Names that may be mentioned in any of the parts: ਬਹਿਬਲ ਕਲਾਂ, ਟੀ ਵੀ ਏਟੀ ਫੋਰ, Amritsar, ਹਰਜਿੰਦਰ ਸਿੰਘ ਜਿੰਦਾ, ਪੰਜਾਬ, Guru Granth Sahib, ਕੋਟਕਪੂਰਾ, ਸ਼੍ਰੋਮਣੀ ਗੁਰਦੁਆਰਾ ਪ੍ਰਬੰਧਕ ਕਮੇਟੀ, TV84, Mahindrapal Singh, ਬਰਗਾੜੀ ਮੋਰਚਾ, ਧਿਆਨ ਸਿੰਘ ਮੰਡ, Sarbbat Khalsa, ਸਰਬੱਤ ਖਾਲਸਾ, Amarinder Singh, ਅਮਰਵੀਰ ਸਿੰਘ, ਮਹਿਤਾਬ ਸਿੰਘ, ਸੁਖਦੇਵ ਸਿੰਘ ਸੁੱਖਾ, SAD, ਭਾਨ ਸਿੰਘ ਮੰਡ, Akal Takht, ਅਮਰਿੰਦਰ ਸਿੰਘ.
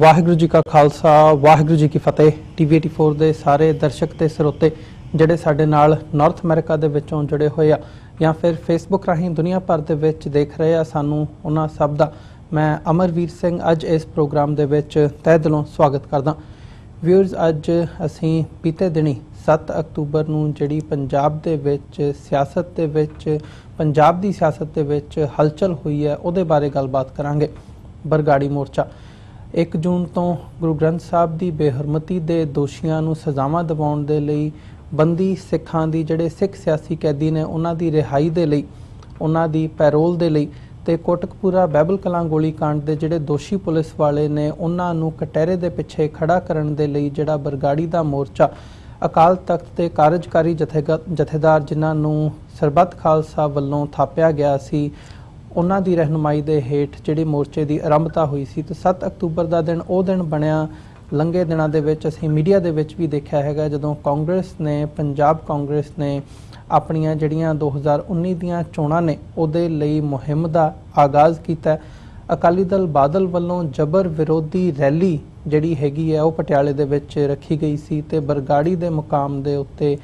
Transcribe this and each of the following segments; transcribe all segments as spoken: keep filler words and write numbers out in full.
ਵਾਹਿਗੁਰੂ ਜੀ ਕਾ ਖਾਲਸਾ ਵਾਹਿਗੁਰੂ ਜੀ ਕੀ ਫਤਿਹ T V eighty-four ਦੇ ਸਾਰੇ ਦਰਸ਼ਕ ਤੇ ਸਰੋਤੇ ਜਿਹੜੇ ਸਾਡੇ ਨਾਲ ਨਾਰਥ ਅਮਰੀਕਾ ਦੇ ਵਿੱਚੋਂ ਜੁੜੇ ਹੋਏ ਆ ਜਾਂ ਫਿਰ ਫੇਸਬੁੱਕ ਰਾਹੀਂ ਦੁਨੀਆ ਭਰ ਦੇ ਵਿੱਚ ਦੇਖ ਰਹੇ ਆ ਸਾਨੂੰ ਉਹਨਾਂ ਸਭ ਦਾ ਮੈਂ ਅਮਰਵੀਰ ਸਿੰਘ ਅੱਜ ਇਸ ਪ੍ਰੋਗਰਾਮ ਦੇ ਵਿੱਚ ਤਹਿ ਦਿਲੋਂ ਸਵਾਗਤ ਕਰਦਾ। ਵਿਊਅਰਸ ਅੱਜ ਅਸੀਂ ਬੀਤੇ ਦਿਨੀ ਸੱਤ ਅਕਤੂਬਰ ਨੂੰ ਜਿਹੜੀ ਪੰਜਾਬ ਦੇ ਵਿੱਚ ਸਿਆਸਤ ਦੇ ਵਿੱਚ ਪੰਜਾਬ ਦੀ ਸਿਆਸਤ ਦੇ ਵਿੱਚ ਹਲਚਲ ਹੋਈ ਹੈ ਉਹਦੇ ਬਾਰੇ ਗੱਲਬਾਤ ਕਰਾਂਗੇ। ਬਰਗਾੜੀ ਮੋਰਚਾ ਇੱਕ ਜੂਨ ਤੋਂ ਗੁਰੂ ਗ੍ਰੰਥ ਸਾਹਿਬ ਦੀ ਬੇਹਰਮਤੀ ਦੇ ਦੋਸ਼ੀਆਂ ਨੂੰ ਸਜ਼ਾਵਾਂ ਦਿਵਾਉਣ ਦੇ ਲਈ ਬੰਦੀ ਸਿੱਖਾਂ ਦੀ ਜਿਹੜੇ ਸਿੱਖ ਸਿਆਸੀ ਕੈਦੀ ਨੇ ਉਹਨਾਂ ਦੀ ਰਿਹਾਈ ਦੇ ਲਈ ਉਹਨਾਂ ਦੀ ਪੈਰੋਲ ਦੇ ਲਈ ਤੇ ਕੋਟਕਪੂਰਾ ਬਹਿਬਲ ਕਲਾਂ ਗੋਲੀ ਕਾਂਡ ਦੇ ਜਿਹੜੇ ਦੋਸ਼ੀ ਪੁਲਿਸ ਵਾਲੇ ਨੇ ਉਹਨਾਂ ਨੂੰ ਕਟਹਿਰੇ ਦੇ ਪਿੱਛੇ ਖੜਾ ਕਰਨ ਦੇ ਲਈ ਜਿਹੜਾ ਬਰਗਾੜੀ ਦਾ ਮੋਰਚਾ ਅਕਾਲ ਤਖਤ ਦੇ ਕਾਰਜਕਾਰੀ ਜਥੇਦਾਰ ਜਿਨ੍ਹਾਂ ਨੂੰ ਸਰਬੱਤ ਖਾਲਸਾ ਵੱਲੋਂ ਥਾਪਿਆ ਗਿਆ ਸੀ ਉਹਨਾਂ ਦੀ ਰਹਿਨੁਮਾਈ ਦੇ ਹੇਠ ਜਿਹੜੇ ਮੋਰਚੇ ਦੀ ਆਰੰਭਤਾ ਹੋਈ ਸੀ ਤੇ ਸੱਤ ਅਕਤੂਬਰ ਦਾ ਦਿਨ ਉਹ ਦਿਨ ਬਣਿਆ। ਲੰਘੇ ਦਿਨਾਂ ਦੇ ਵਿੱਚ ਅਸੀਂ ਮੀਡੀਆ ਦੇ ਵਿੱਚ ਵੀ ਦੇਖਿਆ ਹੈਗਾ ਜਦੋਂ ਕਾਂਗਰਸ ਨੇ ਪੰਜਾਬ ਕਾਂਗਰਸ ਨੇ ਆਪਣੀਆਂ ਜਿਹੜੀਆਂ ਦੋ ਹਜ਼ਾਰ ਉੱਨੀ ਦੀਆਂ ਚੋਣਾਂ ਨੇ ਉਹਦੇ ਲਈ ਮੁਹਿੰਮ ਦਾ ਆਗਾਜ਼ ਕੀਤਾ। ਅਕਾਲੀ ਦਲ ਬਾਦਲ ਵੱਲੋਂ ਜਬਰ ਵਿਰੋਧੀ ਰੈਲੀ ਜਿਹੜੀ ਹੈਗੀ ਹੈ ਉਹ ਪਟਿਆਲੇ ਦੇ ਵਿੱਚ ਰੱਖੀ ਗਈ ਸੀ ਤੇ ਬਰਗਾੜੀ ਦੇ ਮੁਕਾਮ ਦੇ ਉੱਤੇ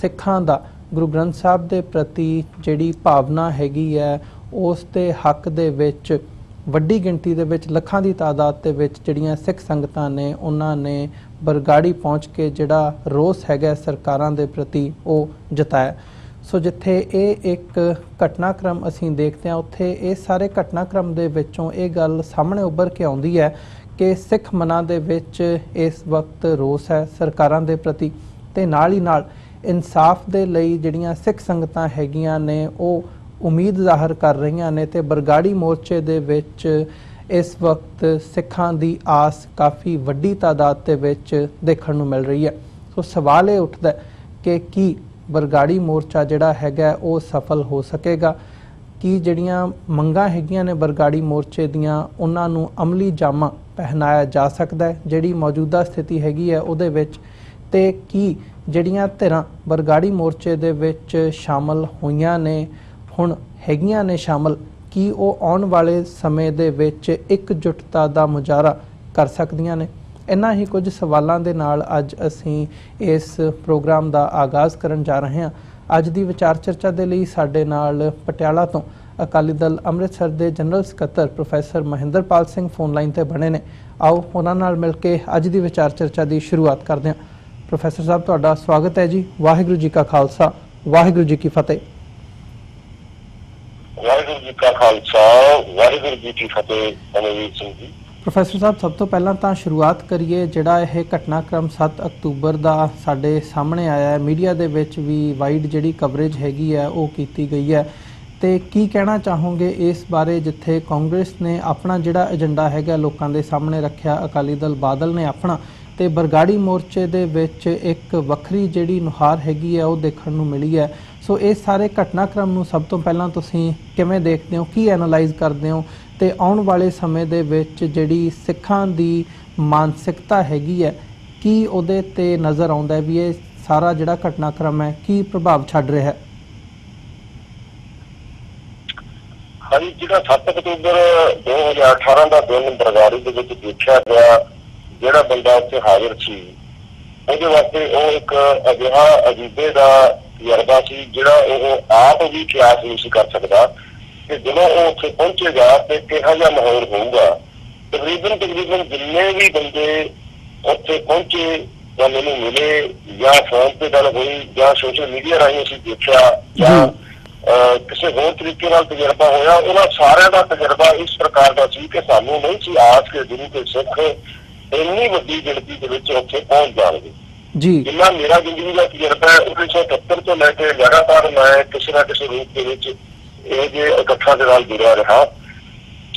ਸਿੱਖਾਂ ਦਾ ਗੁਰੂ ਗ੍ਰੰਥ ਸਾਹਿਬ ਦੇ ਪ੍ਰਤੀ ਜਿਹੜੀ ਭਾਵਨਾ ਹੈਗੀ ਹੈ ਉਸ ਦੇ ਹੱਕ ਦੇ ਵਿੱਚ ਵੱਡੀ ਗਿਣਤੀ ਦੇ ਵਿੱਚ ਲੱਖਾਂ ਦੀ ਤਾਦਾਦ ਦੇ ਵਿੱਚ ਜਿਹੜੀਆਂ ਸਿੱਖ ਸੰਗਤਾਂ ਨੇ ਉਹਨਾਂ ਨੇ ਬਰਗਾੜੀ ਪਹੁੰਚ ਕੇ ਜਿਹੜਾ ਰੋਸ ਹੈਗਾ ਸਰਕਾਰਾਂ ਦੇ ਪ੍ਰਤੀ ਉਹ ਜਤਾਇਆ। ਸੋ ਜਿੱਥੇ ਇਹ ਇੱਕ ਘਟਨਾਕ੍ਰਮ ਅਸੀਂ ਦੇਖਦੇ ਹਾਂ ਉੱਥੇ ਇਹ ਸਾਰੇ ਘਟਨਾਕ੍ਰਮ ਦੇ ਵਿੱਚੋਂ ਇਹ ਗੱਲ ਸਾਹਮਣੇ ਉੱਭਰ ਕੇ ਆਉਂਦੀ ਹੈ ਕਿ ਸਿੱਖ ਮਨਾਂ ਦੇ ਵਿੱਚ ਇਸ ਵਕਤ ਰੋਸ ਹੈ ਸਰਕਾਰਾਂ ਦੇ ਪ੍ਰਤੀ ਤੇ ਨਾਲ ਹੀ ਨਾਲ ਇਨਸਾਫ ਦੇ ਲਈ ਜਿਹੜੀਆਂ ਸਿੱਖ ਸੰਗਤਾਂ ਹੈਗੀਆਂ ਨੇ ਉਹ ਉਮੀਦ ਜ਼ਾਹਰ ਕਰ ਰਹੀਆਂ ਨੇ ਤੇ ਬਰਗਾੜੀ ਮੋਰਚੇ ਦੇ ਵਿੱਚ ਇਸ ਵਕਤ ਸਿੱਖਾਂ ਦੀ ਆਸ ਕਾਫੀ ਵੱਡੀ ਤਾਦਾਦ ਦੇ ਵਿੱਚ ਦੇਖਣ ਨੂੰ ਮਿਲ ਰਹੀ ਹੈ। ਸੋ ਸਵਾਲ ਇਹ ਉੱਠਦਾ ਕਿ ਕੀ ਬਰਗਾੜੀ ਮੋਰਚਾ ਜਿਹੜਾ ਹੈਗਾ ਉਹ ਸਫਲ ਹੋ ਸਕੇਗਾ, ਕੀ ਜਿਹੜੀਆਂ ਮੰਗਾਂ ਹੈਗੀਆਂ ਨੇ ਬਰਗਾੜੀ ਮੋਰਚੇ ਦੀਆਂ ਉਹਨਾਂ ਨੂੰ ਅਮਲੀ ਜਾਮਾ ਪਹਿਨਾਇਆ ਜਾ ਸਕਦਾ ਜਿਹੜੀ ਮੌਜੂਦਾ ਸਥਿਤੀ ਹੈਗੀ ਹੈ ਉਹਦੇ ਵਿੱਚ, ਤੇ ਕੀ ਜਿਹੜੀਆਂ ਧਿਰਾਂ ਬਰਗਾੜੀ ਮੋਰਚੇ ਦੇ ਵਿੱਚ ਸ਼ਾਮਲ ਹੋਈਆਂ ਨੇ ਹੁਣ ਹੈਗੀਆਂ ਨੇ ਸ਼ਾਮਲ ਕੀ ਉਹ ਆਉਣ ਵਾਲੇ ਸਮੇਂ ਦੇ ਵਿੱਚ ਇਕਜੁੱਟਤਾ ਦਾ ਮੁਜ਼ਾਹਰਾ ਕਰ ਸਕਦੀਆਂ ਨੇ। ਇੰਨਾ ਹੀ ਕੁਝ ਸਵਾਲਾਂ ਦੇ ਨਾਲ ਅੱਜ ਅਸੀਂ ਇਸ ਪ੍ਰੋਗਰਾਮ ਦਾ ਆਗਾਜ਼ ਕਰਨ ਜਾ ਰਹੇ ਹਾਂ। ਅੱਜ ਦੀ ਵਿਚਾਰ ਚਰਚਾ ਦੇ ਲਈ ਸਾਡੇ ਨਾਲ ਪਟਿਆਲਾ ਤੋਂ ਅਕਾਲੀ ਦਲ ਅੰਮ੍ਰਿਤਸਰ ਦੇ ਜਨਰਲ ਸਕੱਤਰ professor Mahinderpal Singh phone line ਤੇ ਬਣੇ ਨੇ। ਆਓ ਉਹਨਾਂ ਨਾਲ ਮਿਲ ਕੇ ਅੱਜ ਦੀ ਵਿਚਾਰ ਚਰਚਾ ਦੀ ਸ਼ੁਰੂਆਤ ਕਰਦੇ ਹਾਂ। ਪ੍ਰੋਫੈਸਰ ਸਾਹਿਬ ਤੁਹਾਡਾ ਸਵਾਗਤ ਹੈ ਜੀ, ਵਾਹਿਗੁਰੂ ਜੀ ਕਾ ਖਾਲਸਾ ਵਾਹਿਗੁਰੂ ਜੀ ਕੀ ਫਤਿਹ। ਵਾਹਿਗੁਰੂ ਜੀ ਕਾ ਖਾਲਸਾ ਵਾਹਿਗੁਰੂ ਜੀ ਕੀ ਫਤਿਹ। ਅਮਰੀਂਦਰ ਸਿੰਘ ਜੀ, ਪ੍ਰੋਫੈਸਰ ਸਾਹਿਬ ਸਭ ਤੋਂ ਪਹਿਲਾਂ ਤਾਂ ਸ਼ੁਰੂਆਤ ਕਰੀਏ ਜਿਹੜਾ ਇਹ ਘਟਨਾਕ੍ਰਮ ਸੱਤ ਅਕਤੂਬਰ ਦਾ ਸਾਡੇ ਸਾਹਮਣੇ ਆਇਆ ਹੈ, ਮੀਡੀਆ ਦੇ ਵਿੱਚ ਵੀ ਵਾਈਡ ਜਿਹੜੀ ਕਵਰੇਜ ਹੈਗੀ ਹੈ ਉਹ ਕੀਤੀ ਗਈ ਹੈ, ਤੇ ਕੀ ਕਹਿਣਾ ਚਾਹੋਗੇ ਇਸ ਬਾਰੇ ਜਿੱਥੇ ਕਾਂਗਰਸ ਨੇ ਆਪਣਾ ਜਿਹੜਾ ਏਜੰਡਾ ਹੈਗਾ ਲੋਕਾਂ ਦੇ ਸਾਹਮਣੇ ਰੱਖਿਆ, ਅਕਾਲੀ ਦਲ ਬਾਦਲ ਨੇ ਆਪਣਾ, ਤੇ ਬਰਗਾੜੀ ਮੋਰਚੇ ਦੇ ਵਿੱਚ ਇੱਕ ਵੱਖਰੀ ਜਿਹੜੀ ਨੁਹਾਰ ਹੈਗੀ ਹੈ ਉਹ ਦੇਖਣ ਨੂੰ ਮਿਲੀ ਹੈ। ਸੋ ਇਹ ਸਾਰੇ ਘਟਨਾਕ੍ਰਮ ਨੂੰ ਸਭ ਤੋਂ ਪਹਿਲਾਂ ਤੁਸੀਂ ਕਿਵੇਂ ਦੇਖਦੇ ਹੋ, ਕੀ ਐਨਾਲਾਈਜ਼ ਕਰਦੇ ਹੋ, ਤੇ ਆਉਣ ਵਾਲੇ ਸਮੇਂ ਦੇ ਵਿੱਚ ਜਿਹੜੀ ਸਿੱਖਾਂ ਦੀ ਮਾਨਸਿਕਤਾ ਹੈਗੀ ਹੈ ਕੀ ਉਹਦੇ ਤੇ ਨਜ਼ਰ ਆਉਂਦਾ ਵੀ ਇਹ ਸਾਰਾ ਜਿਹੜਾ ਘਟਨਾਕ੍ਰਮ ਹੈ ਕੀ ਪ੍ਰਭਾਵ ਛੱਡ ਰਿਹਾ ਹੈ? ਹਾਂਜੀ, ਜਿਹੜਾ ਸੱਤ ਅਕਤੂਬਰ ਦੋ ਹਜ਼ਾਰ ਅਠਾਰਾਂ ਦਾ ਦਿਨ ਬਰਗਾੜੀ ਦੇ ਵਿੱਚ ਦੇਖਿਆ ਗਿਆ ਜਿਹੜਾ ਬੰਦਾ ਉੱਥੇ ਹਾਜ਼ਰ ਸੀ ਉਹਦੇ ਵਾਸਤੇ ਉਹ ਇੱਕ ਅਜਿਹਾ ਅਜੀਬੇ ਦਾ ਤਜਰਬਾ ਸੀ ਜਿਹੜਾ ਉਹ ਆਪ ਵੀ ਕਿਆਸ ਨਹੀਂ ਸੀ ਕਰ ਸਕਦਾ ਕਿ ਜਦੋਂ ਉਹ ਉੱਥੇ ਪਹੁੰਚੇਗਾ ਤੇ ਕਿਹੋ ਜਿਹਾ ਮਾਹੌਲ ਹੋਊਗਾ। ਤਕਰੀਬਨ ਤਕਰੀਬਨ ਜਿੰਨੇ ਵੀ ਬੰਦੇ ਉੱਥੇ ਪਹੁੰਚੇ ਜਾਂ ਮੈਨੂੰ ਮਿਲੇ ਜਾਂ ਫੋਨ ਤੇ ਗੱਲ ਹੋਈ ਜਾਂ ਸੋਸ਼ਲ ਮੀਡੀਆ ਰਾਹੀਂ ਅਸੀਂ ਦੇਖਿਆ ਜਾਂ ਕਿਸੇ ਹੋਰ ਤਰੀਕੇ ਨਾਲ ਤਜਰਬਾ ਹੋਇਆ, ਉਹਨਾਂ ਸਾਰਿਆਂ ਦਾ ਤਜਰਬਾ ਇਸ ਪ੍ਰਕਾਰ ਦਾ ਸੀ ਕਿ ਸਾਨੂੰ ਨਹੀਂ ਸੀ ਆਸ ਕਿ ਗੁਰੂ ਤੇ ਸਿੱਖ ਇੰਨੀ ਵੱਡੀ ਗਿਣਤੀ ਦੇ ਵਿੱਚ ਉੱਥੇ ਪਹੁੰਚ ਜਾਣਗੇ। ਜਿੰਨਾ ਮੇਰਾ ਜ਼ਿੰਦਗੀ ਦਾ ਤਜਰਬਾ ਹੈ ਉੱਨੀ ਸੌ ਇਕਹੱਤਰ ਤੋਂ ਲੈ ਕੇ ਲਗਾਤਾਰ ਮੈਂ ਕਿਸੇ ਨਾ ਕਿਸੇ ਰੂਪ ਦੇ ਵਿੱਚ ਇਹ ਜਿਹੇ ਇਕੱਠਾਂ ਦੇ ਨਾਲ ਜੁੜਿਆ ਰਿਹਾ।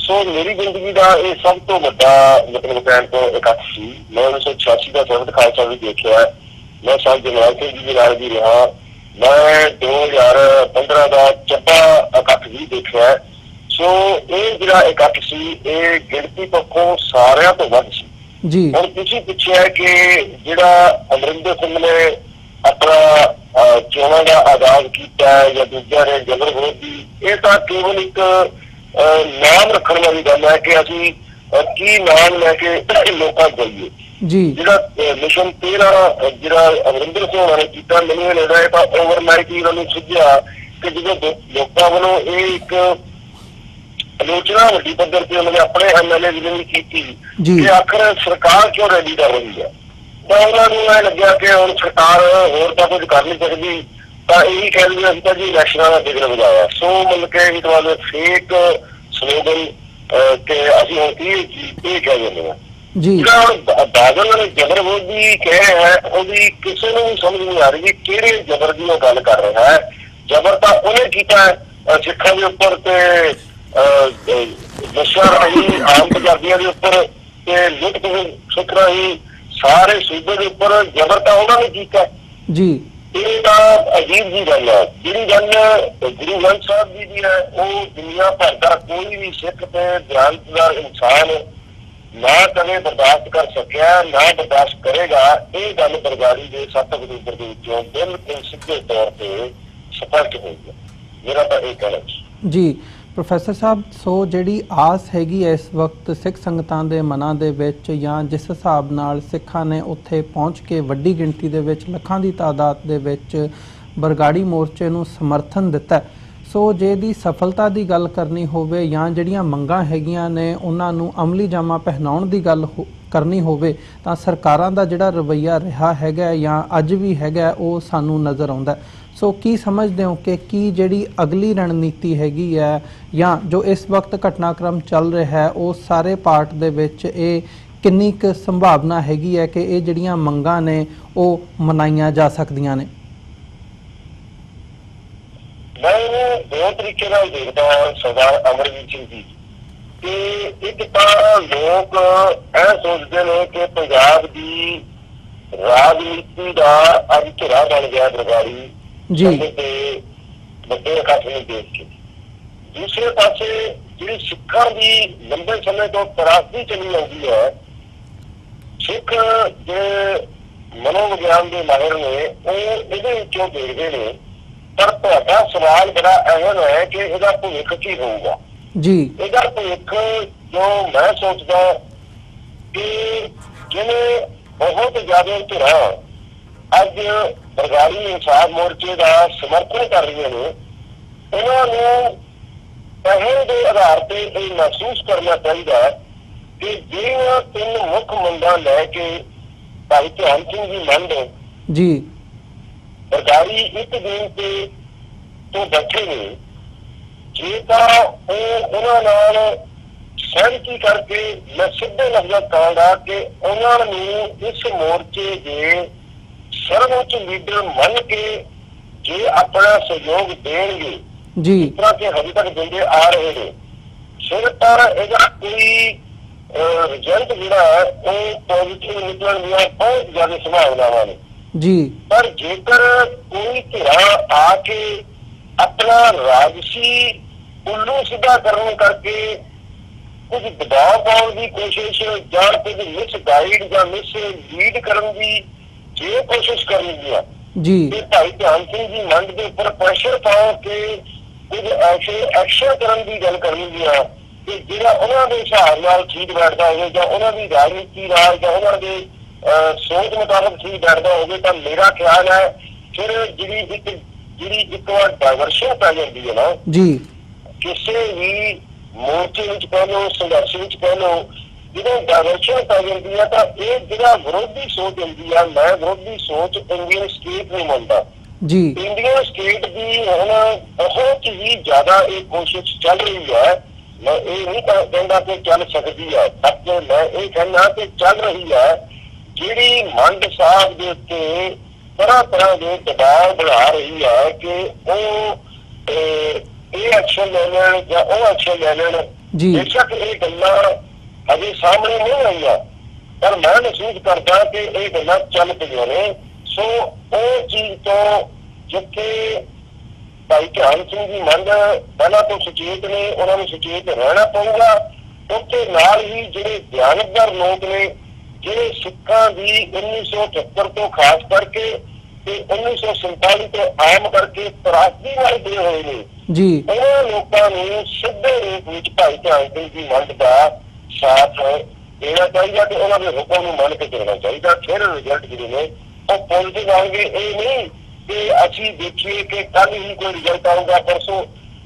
ਸੋ ਮੇਰੀ ਜ਼ਿੰਦਗੀ ਦਾ ਇਹ ਸਭ ਤੋਂ ਵੱਡਾ ਮਤਲਬ ਕਹਿਣ ਤੋਂ ਇਕੱਠ ਸੀ। ਮੈਂ ਉੱਨੀ ਸੌ ਛਿਆਸੀ ਦਾ ਸਰਬੱਤ ਖਾਲਸਾ ਵੀ ਦੇਖਿਆ, ਮੈਂ ਸਾਹਿਬ ਜਨਰਲ ਸਿੰਘ ਜੀ ਦੇ ਨਾਲ ਵੀ ਰਿਹਾ, ਮੈਂ ਦੋ ਹਜ਼ਾਰ ਪੰਦਰਾਂ ਦਾ ਚੱਬਾ ਇਕੱਠ ਵੀ ਦੇਖਿਆ। ਸੋ ਇਹ ਜਿਹੜਾ ਇਕੱਠ ਸੀ ਇਹ ਗਿਣਤੀ ਪੱਖੋਂ ਸਾਰਿਆਂ ਤੋਂ ਵੱਧ ਸੀ। ਹੁਣ ਤੁਸੀਂ ਪੁੱਛਿਆ ਕਿ ਜਿਹੜਾ ਅਮਰਿੰਦਰ ਸਿੰਘ ਨੇ ਆਪਣਾ ਚੋਣਾਂ ਦਾ ਆਗਾਜ਼ ਕੀਤਾ ਜਾਂ ਦੂਜਾ ਨੇ ਜਬਰ ਵਿਰੋਧੀ, ਇਹ ਤਾਂ ਕੇਵਲ ਇੱਕ ਨਾਮ ਰੱਖਣ ਵਾਲੀ ਗੱਲ ਹੈ ਕਿ ਅਸੀਂ की नाम लैके लोग जाइए जी। जो मिशन तेरा जो अमरिंदर सिंह ने किया मैंने लगता है तो ओवरनाइट ही उन्होंने सुझिया कि जो लोगों वालों ये एक आलोचना वड्डी पद्धर से उन्होंने अपने एम एल ए जिले ने की आखिर सरकार क्यों रैली कर रही है, तो उन्होंने यह लगे कि हम सरकार होर तो कुछ कर नहीं सकती, तो यही कह रही अभी तो जी इलेक्शन का जिक्र बजाया। सो मतलब के it was a fake slogan के असि हम की कह देते हैं जी। बादल ने जबर विरोधी कह है उसकी किसी को भी समझ नहीं आ रही कि जबर की गल कर रहा है। जबर तो उन्हें किया सिखा के उपर नशा राही आम पंजाबियों के उपर लुट सिख राही सारे सूबे के उपर जबर तो उन्होंने किया जी। ये तो अजीब जी गल है जी। गल गुरु ग्रंथ साहब जी की है वो दुनिया भर का कोई भी सिख के दयालदार इंसान ना कभी बर्दाश्त कर सकिया ना बर्दाश्त करेगा। ये गल बरगारी के सत्त अक्तूबर के बिल्कुल सीधे तौर पर स्पष्ट हो गया, मेरा तो यह कहना जी। प्रोफेसर साहब सो जी आस हैगी इस वक्त सिख संगतां दे मनां दे विच या जिस हिसाब नाल सिखां ने उत्थे पहुँच के वड्डी गिणती दे विच लखां दी तादाद दे विच बरगाड़ी मोर्चे नूं समर्थन दिता है, सो जे दी सफलता दी गल करनी होवे या जिहड़ियां मंगां हैगियां ने उन्हां नूं अमली जामा पहनाउण दी गल हो करनी होवे तां सरकारां दा जिहड़ा रवैया रहा हैगा या अज भी हैगा वो सानूं नज़र आउंदा। सो so, की समझते हो कि की जी अगली रणनीति हैगी है या जो इस वक्त घटनाक्रम चल रहा है वो सारे पार्ट दे विच कितनी क संभावना हैगी है कि ये जड़ियां मंगां ने वो मनाईयां जा सकदियां ने? मैं दो तरीके नाल देखदा हां सरदार अमरजीत सिंह जी। एक तो लोग ऐसा सोचते हैं कि पंजाब की राजनीति का अब धुरा बन गया बरगारी जी बड़े इकट्ठ में देख के। दूसरे पास जी सिखा की लंबे समय तो तरासदी चली आती है। सिख जो मनोविज्ञान के माहिर ने देखते हैं, पर सवाल बड़ा अहम है कि इसका भविष्य की होगा जी। इसका भविष्य जो मैं सोचता कि जिन्हें बहुत ज्यादा धुरा अज बरगारी इंसाफ मोर्चे का समर्थन कर रही हैं उन्होंने पहल के आधार पर यह महसूस करना चाहिए कि जो तीन मुख्य मंगा लैके भाई ध्यान सिंह जी मंग जी बरगारी एक दिन से तो बैठे ने, जे तो उन्होंने सहमति करके मैं सीधे लफ्ज कहांगा कि उन्होंने इस मोर्चे के सर्वोच्च लीडर मन के जे अपना सहयोग देंगे जिस तरह के अभी तक देंगे आ रहे हैं, फिर पर इसका कोई रिजल्ट जोड़ा है वो पॉजिटिव निकल दिया बहुत ज्यादा संभावनावान जी। पर जेकर कोई तरह आके अपना राजसी उल्लू सीधा करने करके कुछ दबाव पाने की कोशिश या कुछ मिस गाइड या मिस लीड करने की ये कोशिश करनी है जी। भाई ध्यान सिंह जी मंड के उपर प्रेशर पाओ के कुछ ऐसे एक्शन करने की गल करनी है कि जो उन्होंने हिसाब नाल ठीक बैठता हो या उन्होंने राजनीति नाल या उन्होंने सोच मुताबिक ठीक बैठता हो। तो मेरा ख्याल है फिर जी एक जी एक बार डायवर्शन पै जाती है ना जी, किसी भी मोर्चे में कह लो संघर्ष में कह लो जो डायवर्शन पै जाती है तो यह जो विरोधी सोच होंगी है, मैं विरोधी सोच इंडियन स्टेट नहीं मानता। इंडियन स्टेट की हम बहुत ही ज्यादा एक कोशिश चल रही है, मैं ये नहीं कहता कि चल सकती है, बल्कि मैं ये कहना कि चल रही है जी मंड साहब के उत्ते तरह तरह के दबाव बढ़ा रही है कि वो एक्शन ले लैन या वो एक्शन ले लैन। बेशक ये गल्लां अभी सामने नहीं आईया पर मैं महसूस करता कि यह गल चल पे ने। सो वो चीज तो जिथे भाई ध्यान सिंह जी मंग पहला तो सुचेत ने उन्होंने सुचेत रहना पवेगा, उसके नाल ही जोड़े दयानतदार लोग ने जोड़े सिखा की उन्नीस सौ अठहत्तर तो खास करके उन्नीस सौ संताली तो आम करके त्रासदी वाले दे हुए ने, उन्होंने लोगों ने सीधे रूप में भाई ध्यान सिंह जी मंग का साथ देना चाहिए तो उन्होंने हुक्म को मान के चलना चाहिए। फिर रिजल्ट जिले में वो पॉजिटिव आएंगे, ये नहीं कि अच्छी देखिए कि कल ही कोई रिजल्ट आऊगा परसों,